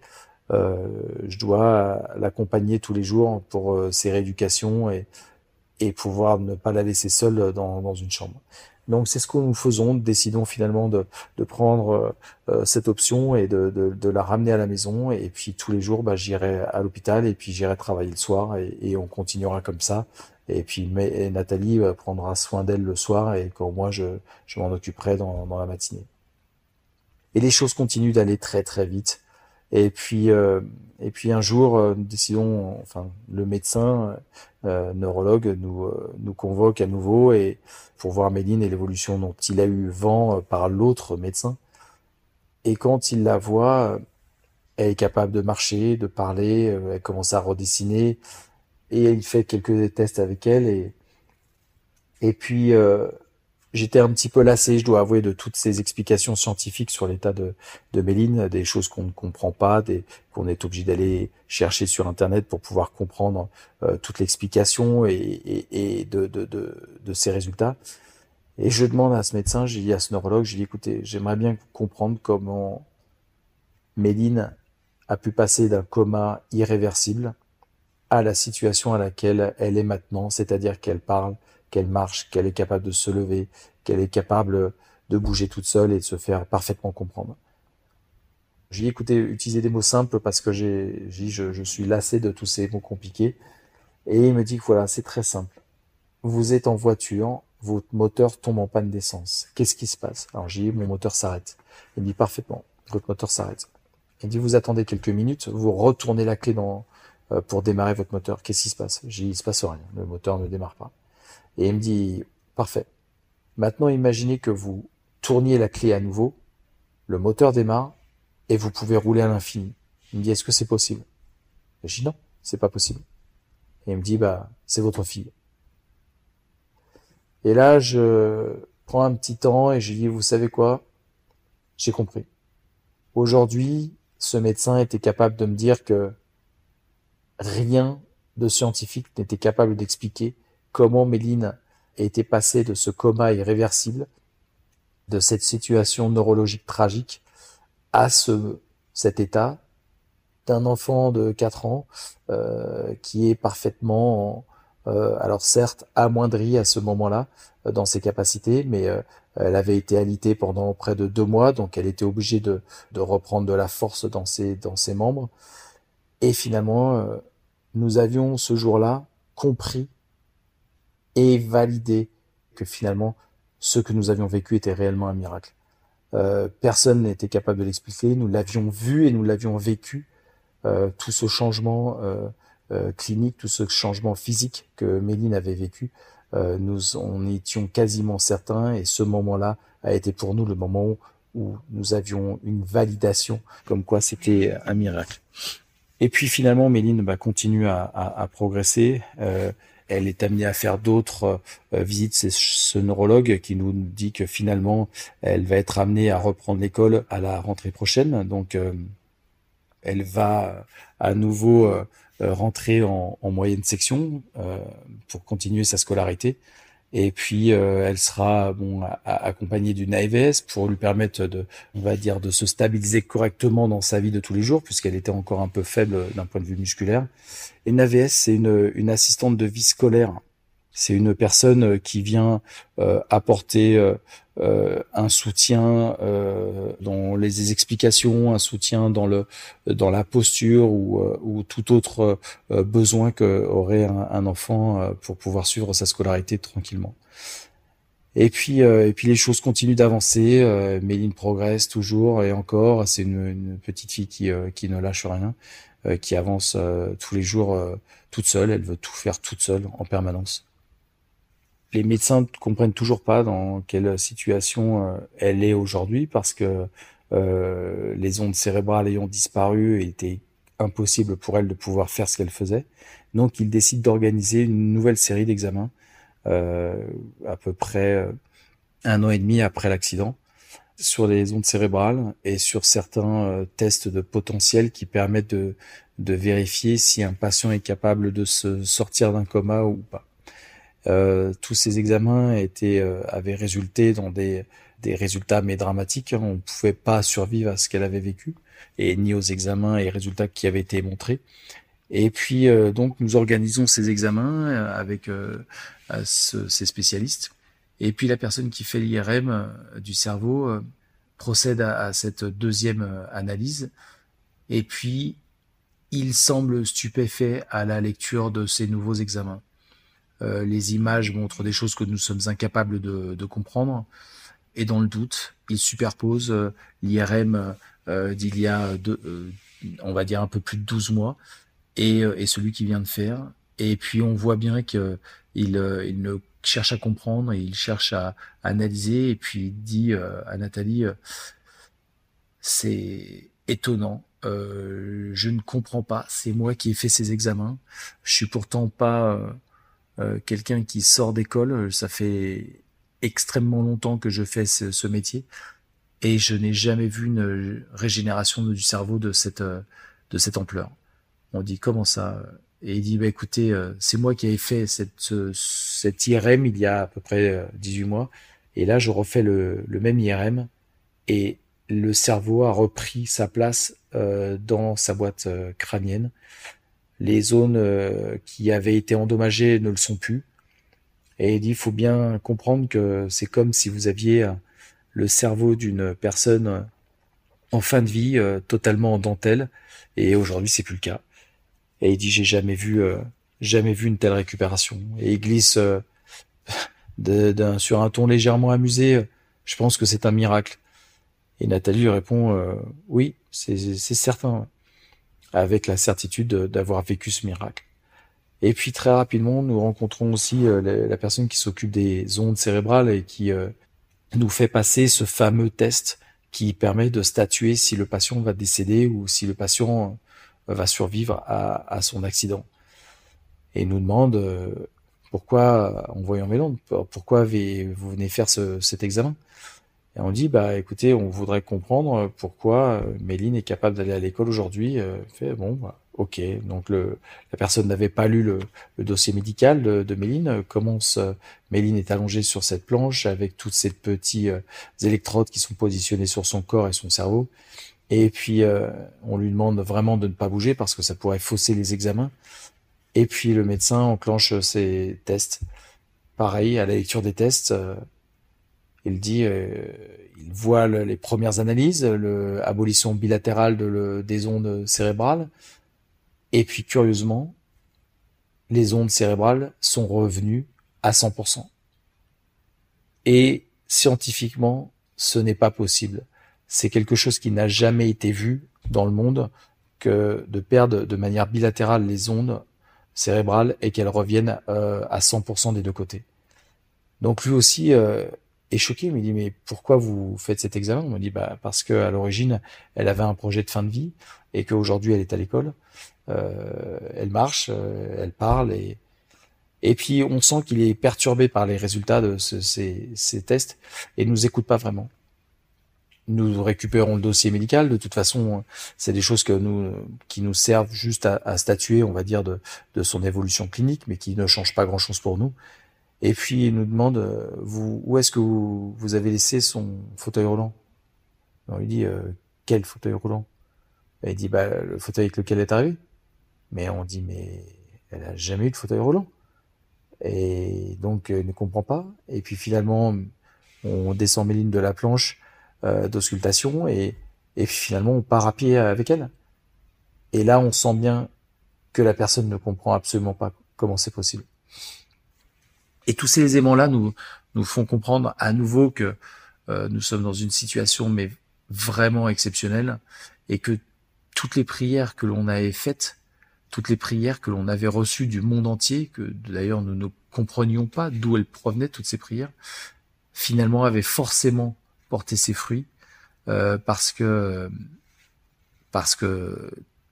je dois l'accompagner tous les jours pour ses rééducations et pouvoir ne pas la laisser seule dans une chambre. Donc c'est ce que nous faisons, décidons finalement de prendre cette option et de la ramener à la maison. Et puis tous les jours, j'irai à l'hôpital et puis j'irai travailler le soir et on continuera comme ça. Et puis Nathalie prendra soin d'elle le soir et quand moi je m'en occuperai dans la matinée. Et les choses continuent d'aller très très vite. Et puis un jour, nous décidons, enfin le médecin neurologue nous convoque à nouveau et pour voir Méline et l'évolution dont il a eu vent par l'autre médecin. Et quand il la voit, elle est capable de marcher, de parler, elle commence à redessiner et il fait quelques tests avec elle et puis. J'étais un petit peu lassé, je dois avouer, de toutes ces explications scientifiques sur l'état de Méline, des choses qu'on ne comprend pas, qu'on est obligé d'aller chercher sur Internet pour pouvoir comprendre toute l'explication et de ces résultats. Et je demande à ce médecin, j'ai dit à ce neurologue, j'ai dit écoutez, j'aimerais bien comprendre comment Méline a pu passer d'un coma irréversible à la situation à laquelle elle est maintenant, c'est-à-dire qu'elle parle, qu'elle marche, qu'elle est capable de se lever, qu'elle est capable de bouger toute seule et de se faire parfaitement comprendre. Je lui ai écouté utiliser des mots simples parce que je suis lassé de tous ces mots compliqués. Et il me dit que voilà, c'est très simple. vous êtes en voiture, votre moteur tombe en panne d'essence. Qu'est-ce qui se passe? Alors j'ai dit, mon moteur s'arrête. Il me dit, parfaitement, votre moteur s'arrête. Il me dit, vous attendez quelques minutes, vous retournez la clé pour démarrer votre moteur. Qu'est-ce qui se passe? J'ai dit, il ne se passe rien, le moteur ne démarre pas. Et il me dit, parfait. Maintenant, imaginez que vous tourniez la clé à nouveau, le moteur démarre et vous pouvez rouler à l'infini. Il me dit, est-ce que c'est possible? J'ai dit, non, c'est pas possible. Et il me dit, bah, c'est votre fille. Et là, je prends un petit temps et je lui dis, vous savez quoi? J'ai compris. Aujourd'hui, ce médecin était capable de me dire que rien de scientifique n'était capable d'expliquer comment Méline était passée de ce coma irréversible, de cette situation neurologique tragique, à cet état d'un enfant de 4 ans qui est parfaitement, alors certes, amoindrie à ce moment-là dans ses capacités, mais elle avait été alitée pendant près de 2 mois, donc elle était obligée de reprendre de la force dans ses membres. Et finalement, nous avions ce jour-là compris et validé que finalement, ce que nous avions vécu était réellement un miracle. Personne n'était capable de l'expliquer, nous l'avions vu et nous l'avions vécu, tout ce changement clinique, tout ce changement physique que Méline avait vécu, nous en étions quasiment certains, et ce moment-là a été pour nous le moment où nous avions une validation, comme quoi c'était un miracle. Et puis finalement, Méline continue à progresser. Elle est amenée à faire d'autres visites. C'est ce neurologue qui nous dit que finalement, elle va être amenée à reprendre l'école à la rentrée prochaine. Donc, elle va à nouveau rentrer en moyenne section pour continuer sa scolarité. Et puis, elle sera accompagnée d'une AVS pour lui permettre de se stabiliser correctement dans sa vie de tous les jours, puisqu'elle était encore un peu faible d'un point de vue musculaire. Et une AVS, c'est une assistante de vie scolaire. C'est une personne qui vient apporter un soutien dans les explications, un soutien dans la posture ou tout autre besoin qu'aurait un enfant pour pouvoir suivre sa scolarité tranquillement. Et puis les choses continuent d'avancer. Méline progresse toujours et encore. C'est une petite fille qui ne lâche rien, qui avance tous les jours toute seule. Elle veut tout faire toute seule en permanence. Les médecins ne comprennent toujours pas dans quelle situation elle est aujourd'hui, parce que les ondes cérébrales ayant disparu, il était impossible pour elle de pouvoir faire ce qu'elle faisait. Donc, ils décident d'organiser une nouvelle série d'examens à peu près 1 an et demi après l'accident sur les ondes cérébrales et sur certains tests de potentiel qui permettent de vérifier si un patient est capable de se sortir d'un coma ou pas. Tous ces examens avaient résulté dans des résultats mais dramatiques. Hein. On ne pouvait pas survivre à ce qu'elle avait vécu, et ni aux examens et résultats qui avaient été montrés. Et puis donc nous organisons ces examens avec ces spécialistes. Et puis la personne qui fait l'IRM du cerveau procède à cette deuxième analyse. Et puis il semble stupéfait à la lecture de ces nouveaux examens. Les images montrent des choses que nous sommes incapables de comprendre. Et dans le doute, ils superposent l'IRM d'il y a, on va dire, un peu plus de 12 mois et celui qu'il vient de faire. Et puis, on voit bien qu'il ne cherche à comprendre et il cherche à analyser. Et puis, il dit à Nathalie, c'est étonnant. Je ne comprends pas. C'est moi qui ai fait ces examens. Je suis pourtant pas... quelqu'un qui sort d'école, ça fait extrêmement longtemps que je fais ce métier et je n'ai jamais vu une régénération du cerveau de cette ampleur. On dit comment ça? Et il dit bah écoutez, c'est moi qui avais fait cette IRM il y a à peu près 18 mois et là je refais le même IRM et le cerveau a repris sa place dans sa boîte crânienne. Les zones qui avaient été endommagées ne le sont plus. Et il dit, il faut bien comprendre que c'est comme si vous aviez le cerveau d'une personne en fin de vie, totalement en dentelle. Et aujourd'hui, c'est plus le cas. Et il dit, j'ai jamais vu une telle récupération. Et il glisse sur un ton légèrement amusé, je pense que c'est un miracle. Et Nathalie lui répond, oui, c'est certain, avec la certitude d'avoir vécu ce miracle. Et puis très rapidement, nous rencontrons aussi la personne qui s'occupe des ondes cérébrales et qui nous fait passer ce fameux test qui permet de statuer si le patient va décéder ou si le patient va survivre à son accident. Et nous demande pourquoi, en voyant Méline, pourquoi vous venez faire cet examen ? Et on dit, bah écoutez, on voudrait comprendre pourquoi Méline est capable d'aller à l'école aujourd'hui. Fait, bon, bah, ok. Donc la personne n'avait pas lu le dossier médical de Méline. Méline est allongée sur cette planche avec toutes ces petits électrodes qui sont positionnées sur son corps et son cerveau. Et puis on lui demande vraiment de ne pas bouger parce que ça pourrait fausser les examens. Et puis le médecin enclenche ses tests. Pareil, à la lecture des tests, il dit, il voit les premières analyses, l'abolition bilatérale des ondes cérébrales. Et puis, curieusement, les ondes cérébrales sont revenues à 100%. Et scientifiquement, ce n'est pas possible. C'est quelque chose qui n'a jamais été vu dans le monde, que de perdre de manière bilatérale les ondes cérébrales et qu'elles reviennent à 100% des deux côtés. Donc lui aussi... Et choqué, il me dit, mais pourquoi vous faites cet examen ? On me dit, bah, parce qu'à l'origine, elle avait un projet de fin de vie et qu'aujourd'hui, elle est à l'école. Elle marche, elle parle. Et puis, on sent qu'il est perturbé par les résultats de ces tests et ne nous écoute pas vraiment. Nous récupérons le dossier médical. De toute façon, c'est des choses qui nous servent juste à statuer, on va dire, de son évolution clinique, mais qui ne changent pas grand-chose pour nous. Et puis, il nous demande, où est-ce que vous avez laissé son fauteuil roulant ? On lui dit, quel fauteuil roulant ? Et il dit, bah, le fauteuil avec lequel elle est arrivée. Mais on dit, mais elle n'a jamais eu de fauteuil roulant. Et donc, il ne comprend pas. Et puis, finalement, on descend Méline de la planche d'auscultation. Et puis, finalement, on part à pied avec elle. Et là, on sent bien que la personne ne comprend absolument pas comment c'est possible. Et tous ces éléments-là nous font comprendre à nouveau que nous sommes dans une situation mais vraiment exceptionnelle et que toutes les prières que l'on avait faites, toutes les prières que l'on avait reçues du monde entier, que d'ailleurs nous ne comprenions pas d'où elles provenaient, toutes ces prières, finalement avaient forcément porté ses fruits parce que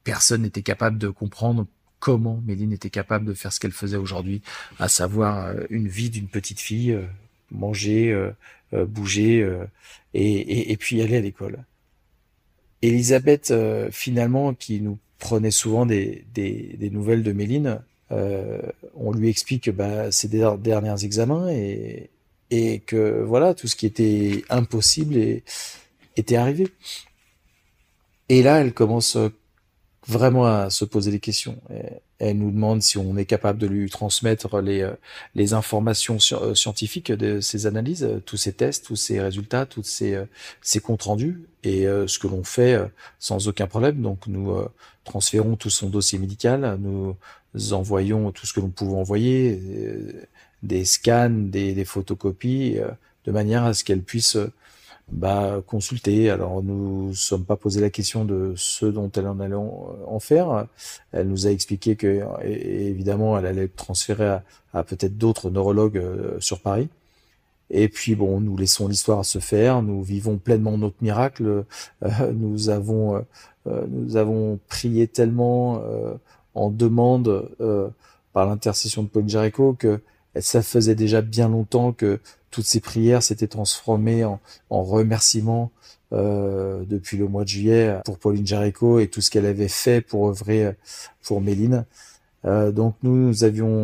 personne n'était capable de comprendre comment Méline était capable de faire ce qu'elle faisait aujourd'hui, à savoir une vie d'une petite fille, manger, bouger et puis aller à l'école. Elisabeth, finalement, qui nous prenait souvent des nouvelles de Méline, on lui explique bah, ses derniers examens et que voilà, tout ce qui était impossible était arrivé. Et là, elle commence... vraiment à se poser des questions. Elle nous demande si on est capable de lui transmettre les informations scientifiques de ses analyses, tous ses tests, tous ses résultats, tous ses comptes rendus, et ce que l'on fait sans aucun problème. Donc nous transférons tout son dossier médical, nous envoyons tout ce que nous pouvons envoyer, des scans, des photocopies, de manière à ce qu'elle puisse... consulter. Alors, nous ne sommes pas posé la question de ce dont elle en allait en faire. Elle nous a expliqué que, évidemment, elle allait transférer à peut-être d'autres neurologues sur Paris. Et puis, bon, nous laissons l'histoire se faire. Nous vivons pleinement notre miracle. Nous avons prié tellement en demande par l'intercession de Pauline Jaricot que ça faisait déjà bien longtemps que toutes ces prières s'étaient transformées en remerciements depuis le mois de juillet pour Pauline Jaricot et tout ce qu'elle avait fait pour œuvrer pour Méline. Donc nous avions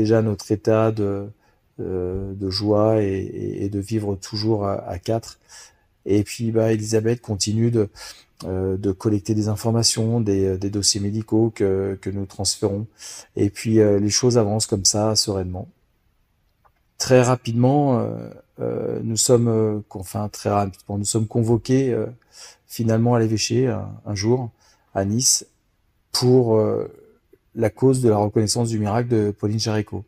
déjà notre état de joie et de vivre toujours à quatre. Et puis Elisabeth continue de collecter des informations, des dossiers médicaux que nous transférons. Et puis les choses avancent comme ça sereinement. Très rapidement, nous sommes convoqués finalement à l'évêché un jour à Nice pour la cause de la reconnaissance du miracle de Pauline Jaricot.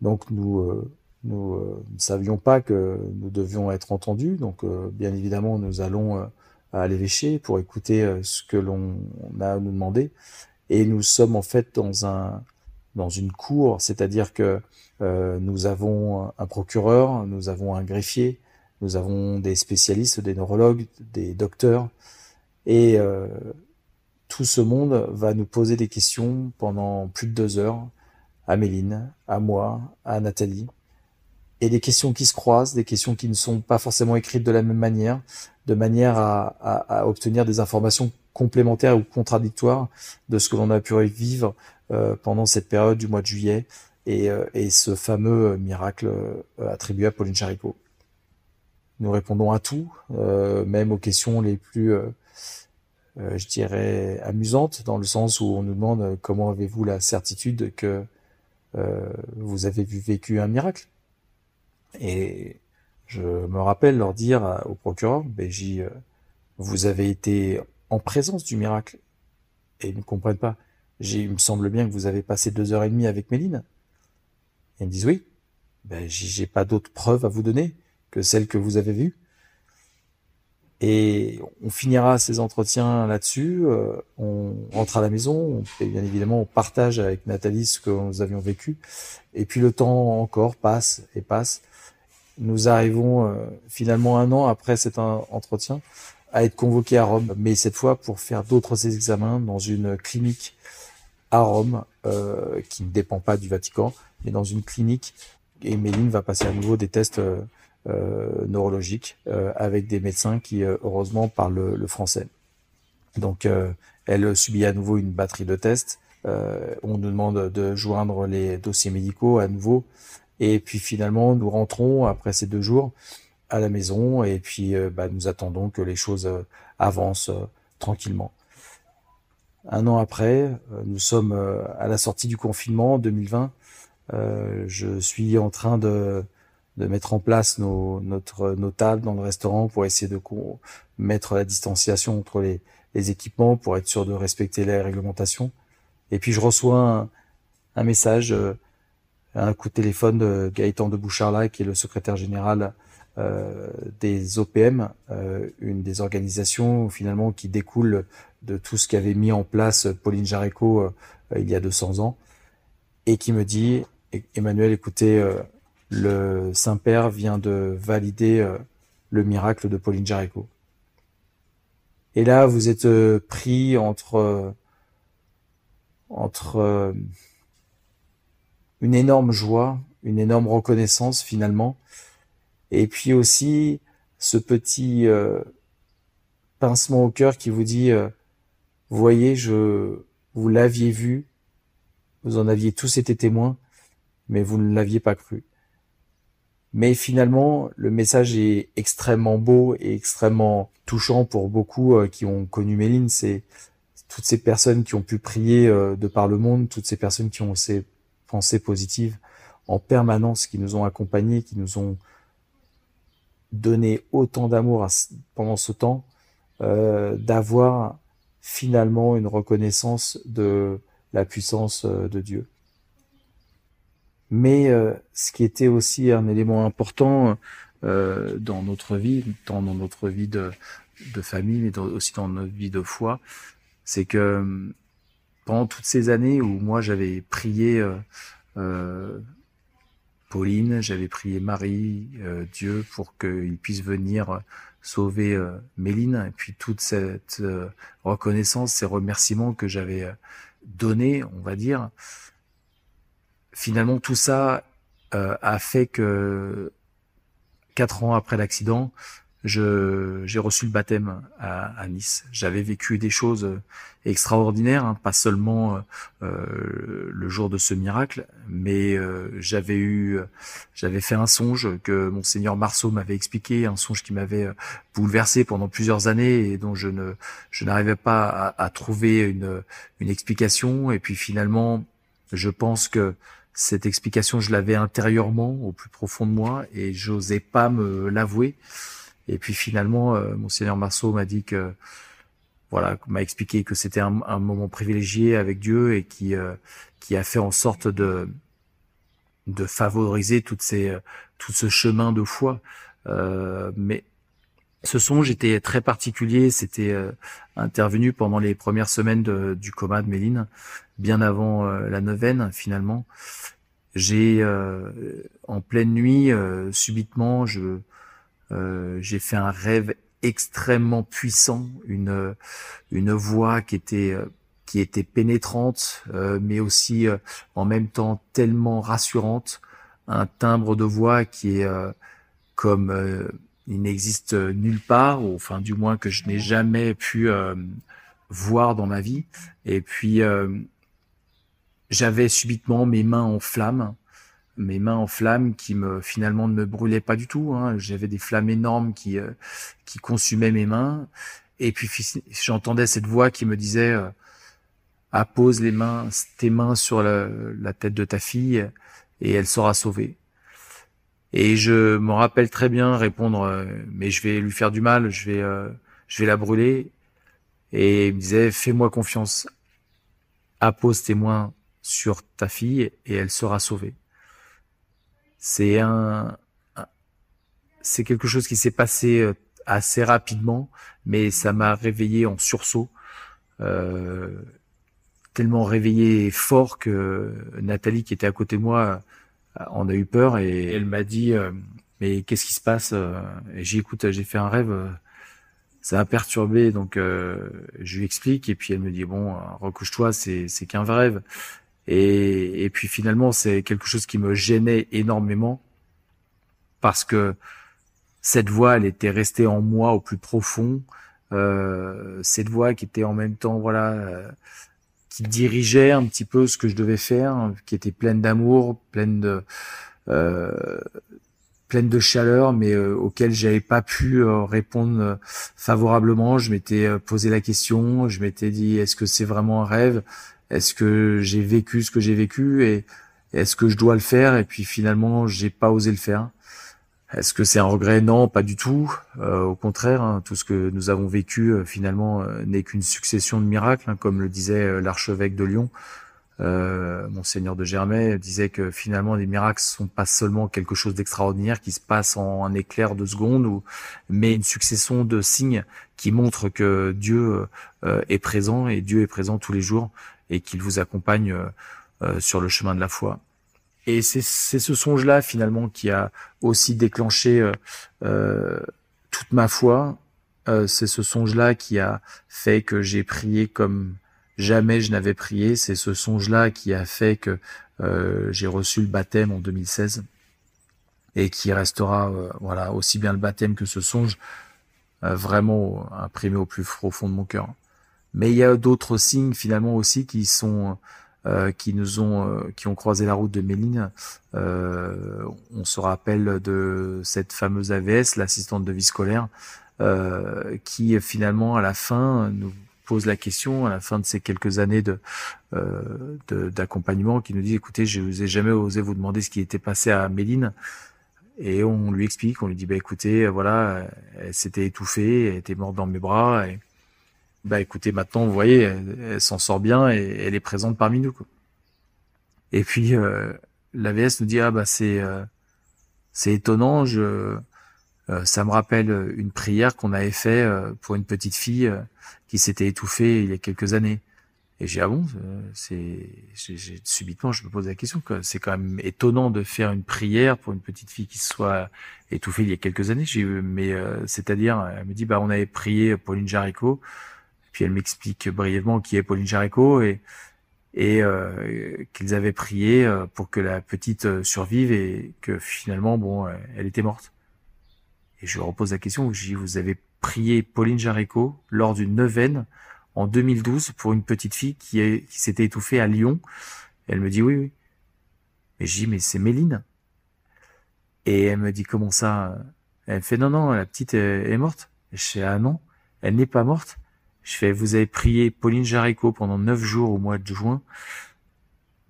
Donc nous Nous ne savions pas que nous devions être entendus, donc bien évidemment nous allons à l'évêché pour écouter ce que l'on a à nous demander. Et nous sommes en fait dans une cour, c'est-à-dire que nous avons un procureur, nous avons un greffier, nous avons des spécialistes, des neurologues, des docteurs, et tout ce monde va nous poser des questions pendant plus de 2 heures, à Méline, à moi, à Nathalie, et des questions qui se croisent, des questions qui ne sont pas forcément écrites de la même manière, de manière à obtenir des informations complémentaires ou contradictoires de ce que l'on a pu vivre pendant cette période du mois de juillet et ce fameux miracle attribué à Pauline Jaricot. Nous répondons à tout, même aux questions les plus, je dirais, amusantes, dans le sens où on nous demande comment avez-vous la certitude que vous avez vécu un miracle. Et je me rappelle leur dire au procureur, vous avez été en présence du miracle. Et ils ne comprennent pas. Il me semble bien que vous avez passé 2 heures et demie avec Méline. Et ils me disent oui. J'ai pas d'autres preuves à vous donner que celles que vous avez vues. Et on finira ces entretiens là-dessus. On rentre à la maison. Et bien évidemment, on partage avec Nathalie ce que nous avions vécu. Et puis le temps encore passe et passe. Nous arrivons finalement 1 an après cet entretien à être convoqués à Rome, mais cette fois pour faire d'autres examens dans une clinique à Rome qui ne dépend pas du Vatican, mais dans une clinique. Et Méline va passer à nouveau des tests neurologiques avec des médecins qui, heureusement, parlent le français. Donc, elle subit à nouveau une batterie de tests. On nous demande de joindre les dossiers médicaux à nouveau. Et puis finalement, nous rentrons après ces 2 jours à la maison et puis nous attendons que les choses avancent tranquillement. 1 an après, nous sommes à la sortie du confinement 2020. Je suis en train de mettre en place nos tables dans le restaurant pour essayer de mettre la distanciation entre les équipements pour être sûr de respecter les réglementations. Et puis je reçois un message... un coup de téléphone de Gaëtan de Boucharla, qui est le secrétaire général des OPM, une des organisations finalement qui découle de tout ce qu'avait mis en place Pauline Jaricot il y a 200 ans, et qui me dit « Emmanuel, écoutez, le Saint-Père vient de valider le miracle de Pauline Jaricot. » Et là, vous êtes pris entre une énorme joie, une énorme reconnaissance finalement, et puis aussi ce petit pincement au cœur qui vous dit « Voyez, vous l'aviez vu, vous en aviez tous été témoins, mais vous ne l'aviez pas cru. » Mais finalement, le message est extrêmement beau et extrêmement touchant pour beaucoup qui ont connu Méline. C'est toutes ces personnes qui ont pu prier de par le monde, toutes ces personnes qui ont ces pensées positives en permanence, qui nous ont accompagnés, qui nous ont donné autant d'amour pendant ce temps, d'avoir finalement une reconnaissance de la puissance de Dieu. Mais ce qui était aussi un élément important dans notre vie, tant dans notre vie de famille, mais aussi dans notre vie de foi, c'est que pendant toutes ces années où moi j'avais prié Pauline, j'avais prié Marie, Dieu, pour qu'il puisse venir sauver Méline, et puis toute cette reconnaissance, ces remerciements que j'avais donnés, on va dire, finalement tout ça a fait que 4 ans après l'accident, j'ai reçu le baptême à Nice. J'avais vécu des choses extraordinaires, pas seulement le jour de ce miracle, mais j'avais fait un songe que Monseigneur Marceau m'avait expliqué, un songe qui m'avait bouleversé pendant plusieurs années et dont je n'arrivais pas à trouver une explication. Et puis finalement, je pense que cette explication, je l'avais intérieurement, au plus profond de moi, et j'osais pas me l'avouer. Et puis finalement, Monseigneur Marceau m'a dit que, voilà, m'a expliqué que c'était un moment privilégié avec Dieu et qui a fait en sorte de favoriser tout ce chemin de foi. Mais ce songe était très particulier, c'était intervenu pendant les premières semaines du coma de Méline, bien avant la neuvaine finalement. J'ai en pleine nuit, subitement, j'ai fait un rêve extrêmement puissant, une voix qui était pénétrante, mais aussi en même temps tellement rassurante, un timbre de voix qui est comme il n'existe nulle part, ou enfin du moins que je n'ai jamais pu voir dans ma vie. Et puis j'avais subitement mes mains en flammes qui finalement ne me brûlaient pas du tout, hein. J'avais des flammes énormes qui consumaient mes mains. Et puis j'entendais cette voix qui me disait appose tes mains sur la tête de ta fille et elle sera sauvée. Et je m'en rappelle très bien répondre mais je vais lui faire du mal, je vais la brûler. Et il me disait fais-moi confiance, appose tes mains sur ta fille et elle sera sauvée. C'est quelque chose qui s'est passé assez rapidement, mais ça m'a réveillé en sursaut, tellement réveillé fort que Nathalie, qui était à côté de moi, en a eu peur et elle m'a dit mais qu'est-ce qui se passe? Et j'ai dit écoute, j'ai fait un rêve, ça m'a perturbé, donc je lui explique. Et puis elle me dit bon, recouche-toi, c'est qu'un rêve. Et puis finalement, c'est quelque chose qui me gênait énormément parce que cette voix, elle était restée en moi au plus profond. Cette voix qui était en même temps, voilà, qui dirigeait un petit peu ce que je devais faire, hein, qui était pleine d'amour, pleine de chaleur, mais auquel j'avais pas pu répondre favorablement. Je m'étais posé la question, je m'étais dit est-ce que c'est vraiment un rêve ? Est-ce que j'ai vécu ce que j'ai vécu et est-ce que je dois le faire? Et puis finalement, j'ai pas osé le faire. Est-ce que c'est un regret? Non, pas du tout. Au contraire, hein, tout ce que nous avons vécu finalement n'est qu'une succession de miracles, hein, comme le disait l'archevêque de Lyon, Monseigneur de Germay, disait que finalement les miracles sont pas seulement quelque chose d'extraordinaire qui se passe en un éclair de seconde, mais une succession de signes qui montrent que Dieu est présent et Dieu est présent tous les jours. Et qu'il vous accompagne sur le chemin de la foi. Et c'est ce songe-là finalement qui a aussi déclenché toute ma foi. C'est ce songe-là qui a fait que j'ai prié comme jamais je n'avais prié. C'est ce songe-là qui a fait que j'ai reçu le baptême en 2016 et qui restera voilà, aussi bien le baptême que ce songe vraiment imprimé au plus profond de mon cœur. Mais il y a d'autres signes finalement aussi qui ont croisé la route de Méline. On se rappelle de cette fameuse AVS, l'assistante de vie scolaire, qui finalement à la fin nous pose la question, à la fin de ces quelques années d'accompagnement, qui nous dit écoutez, je vous ai jamais osé vous demander ce qui était passé à Méline. Et on lui explique, on lui dit bah écoutez, voilà, elle s'était étouffée, elle était morte dans mes bras. Et bah écoutez, maintenant vous voyez, elle s'en sort bien et elle est présente parmi nous, quoi. Et puis l'AVS nous dit ah bah c'est étonnant, ça me rappelle une prière qu'on avait fait pour une petite fille qui s'était étouffée il y a quelques années. Et j'ai dit ah bon, subitement je me pose la question, quoi. C'est quand même étonnant de faire une prière pour une petite fille qui se soit étouffée il y a quelques années. J'ai dit, mais c'est-à-dire, elle me dit bah on avait prié Pauline Jaricot. Puis elle m'explique brièvement qui est Pauline Jaricot et qu'ils avaient prié pour que la petite survive et que finalement, bon, elle était morte. Et je repose la question, je dis, vous avez prié Pauline Jaricot lors d'une neuvaine en 2012 pour une petite fille qui s'était étouffée à Lyon. Et elle me dit oui. Mais je dis, mais c'est Méline. Et elle me dit, comment ça? Elle me fait, non, la petite est morte. Et je dis, ah non, elle n'est pas morte. Je fais, vous avez prié Pauline Jaricot pendant 9 jours au mois de juin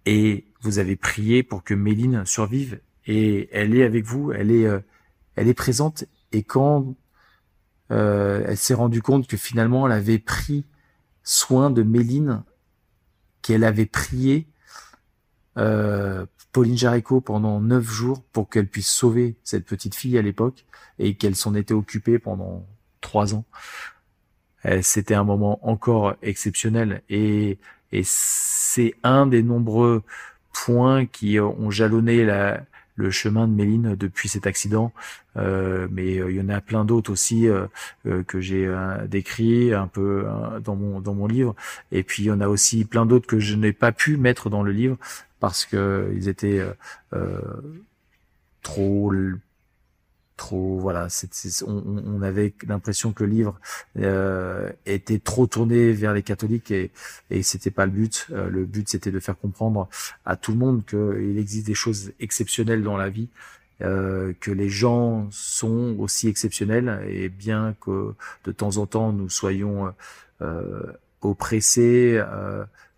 et vous avez prié pour que Méline survive et elle est avec vous, elle est présente. Et quand elle s'est rendue compte que finalement elle avait pris soin de Méline, qu'elle avait prié Pauline Jaricot pendant 9 jours pour qu'elle puisse sauver cette petite fille à l'époque et qu'elle s'en était occupée pendant 3 ans. C'était un moment encore exceptionnel et c'est un des nombreux points qui ont jalonné le chemin de Méline depuis cet accident. Mais il y en a plein d'autres aussi que j'ai décrit un peu dans mon livre. Et puis il y en a aussi plein d'autres que je n'ai pas pu mettre dans le livre, parce que ils étaient trop voilà, on avait l'impression que le livre était trop tourné vers les catholiques et c'était pas le but. Le but, c'était de faire comprendre à tout le monde qu'il existe des choses exceptionnelles dans la vie, que les gens sont aussi exceptionnels, et bien que de temps en temps nous soyons oppressés,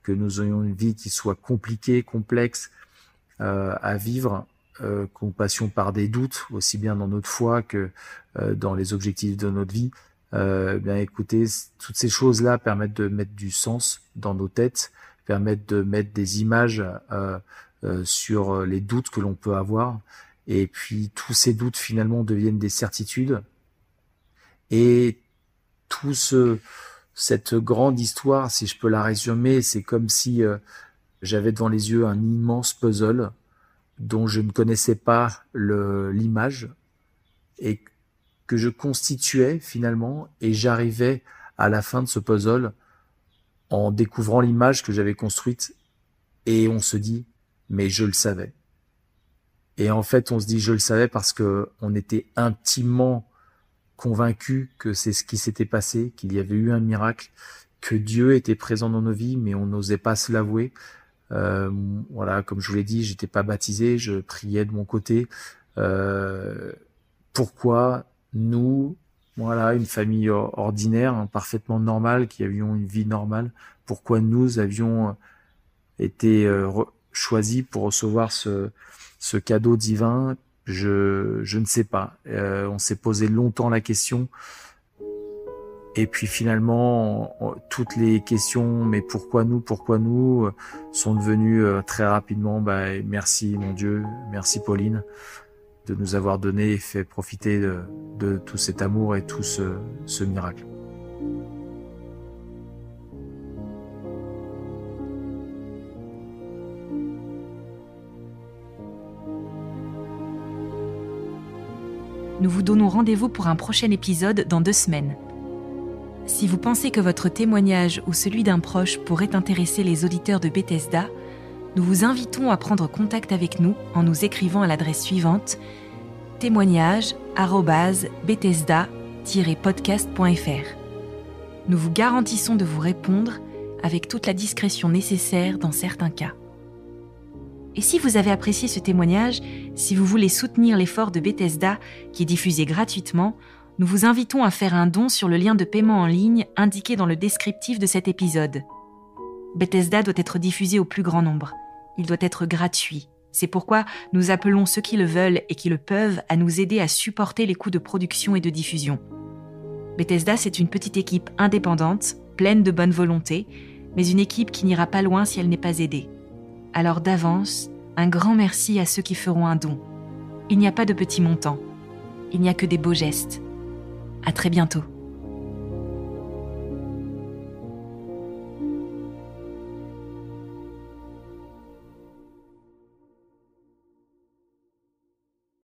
que nous ayons une vie qui soit compliquée, complexe à vivre, qu'on passions par des doutes, aussi bien dans notre foi que dans les objectifs de notre vie. Bien écoutez, toutes ces choses-là permettent de mettre du sens dans nos têtes, permettent de mettre des images sur les doutes que l'on peut avoir, et puis tous ces doutes finalement deviennent des certitudes, et tout cette grande histoire, si je peux la résumer, c'est comme si j'avais devant les yeux un immense puzzle dont je ne connaissais pas l'image et que je constituais finalement, et j'arrivais à la fin de ce puzzle en découvrant l'image que j'avais construite, et on se dit « mais je le savais ». Et en fait, on se dit « je le savais » parce que on était intimement convaincu que c'est ce qui s'était passé, qu'il y avait eu un miracle, que Dieu était présent dans nos vies, mais on n'osait pas se l'avouer. Voilà, comme je vous l'ai dit, j'étais pas baptisé, je priais de mon côté. Pourquoi nous, voilà, une famille ordinaire, hein, parfaitement normale, qui avions une vie normale, pourquoi nous avions été choisis pour recevoir ce cadeau divin? Je ne sais pas. On s'est posé longtemps la question. Et puis finalement, toutes les questions, mais pourquoi nous, sont devenues très rapidement, merci mon Dieu, merci Pauline, de nous avoir donné et fait profiter de tout cet amour et tout ce miracle. Nous vous donnons rendez-vous pour un prochain épisode dans 2 semaines. Si vous pensez que votre témoignage ou celui d'un proche pourrait intéresser les auditeurs de Bethesda, nous vous invitons à prendre contact avec nous en nous écrivant à l'adresse suivante: témoignage@bethesda-podcast.fr. Nous vous garantissons de vous répondre avec toute la discrétion nécessaire dans certains cas. Et si vous avez apprécié ce témoignage, si vous voulez soutenir l'effort de Bethesda qui est diffusé gratuitement, nous vous invitons à faire un don sur le lien de paiement en ligne indiqué dans le descriptif de cet épisode. Bethesda doit être diffusé au plus grand nombre. Il doit être gratuit. C'est pourquoi nous appelons ceux qui le veulent et qui le peuvent à nous aider à supporter les coûts de production et de diffusion. Bethesda, c'est une petite équipe indépendante, pleine de bonne volonté, mais une équipe qui n'ira pas loin si elle n'est pas aidée. Alors d'avance, un grand merci à ceux qui feront un don. Il n'y a pas de petits montants. Il n'y a que des beaux gestes. À très bientôt.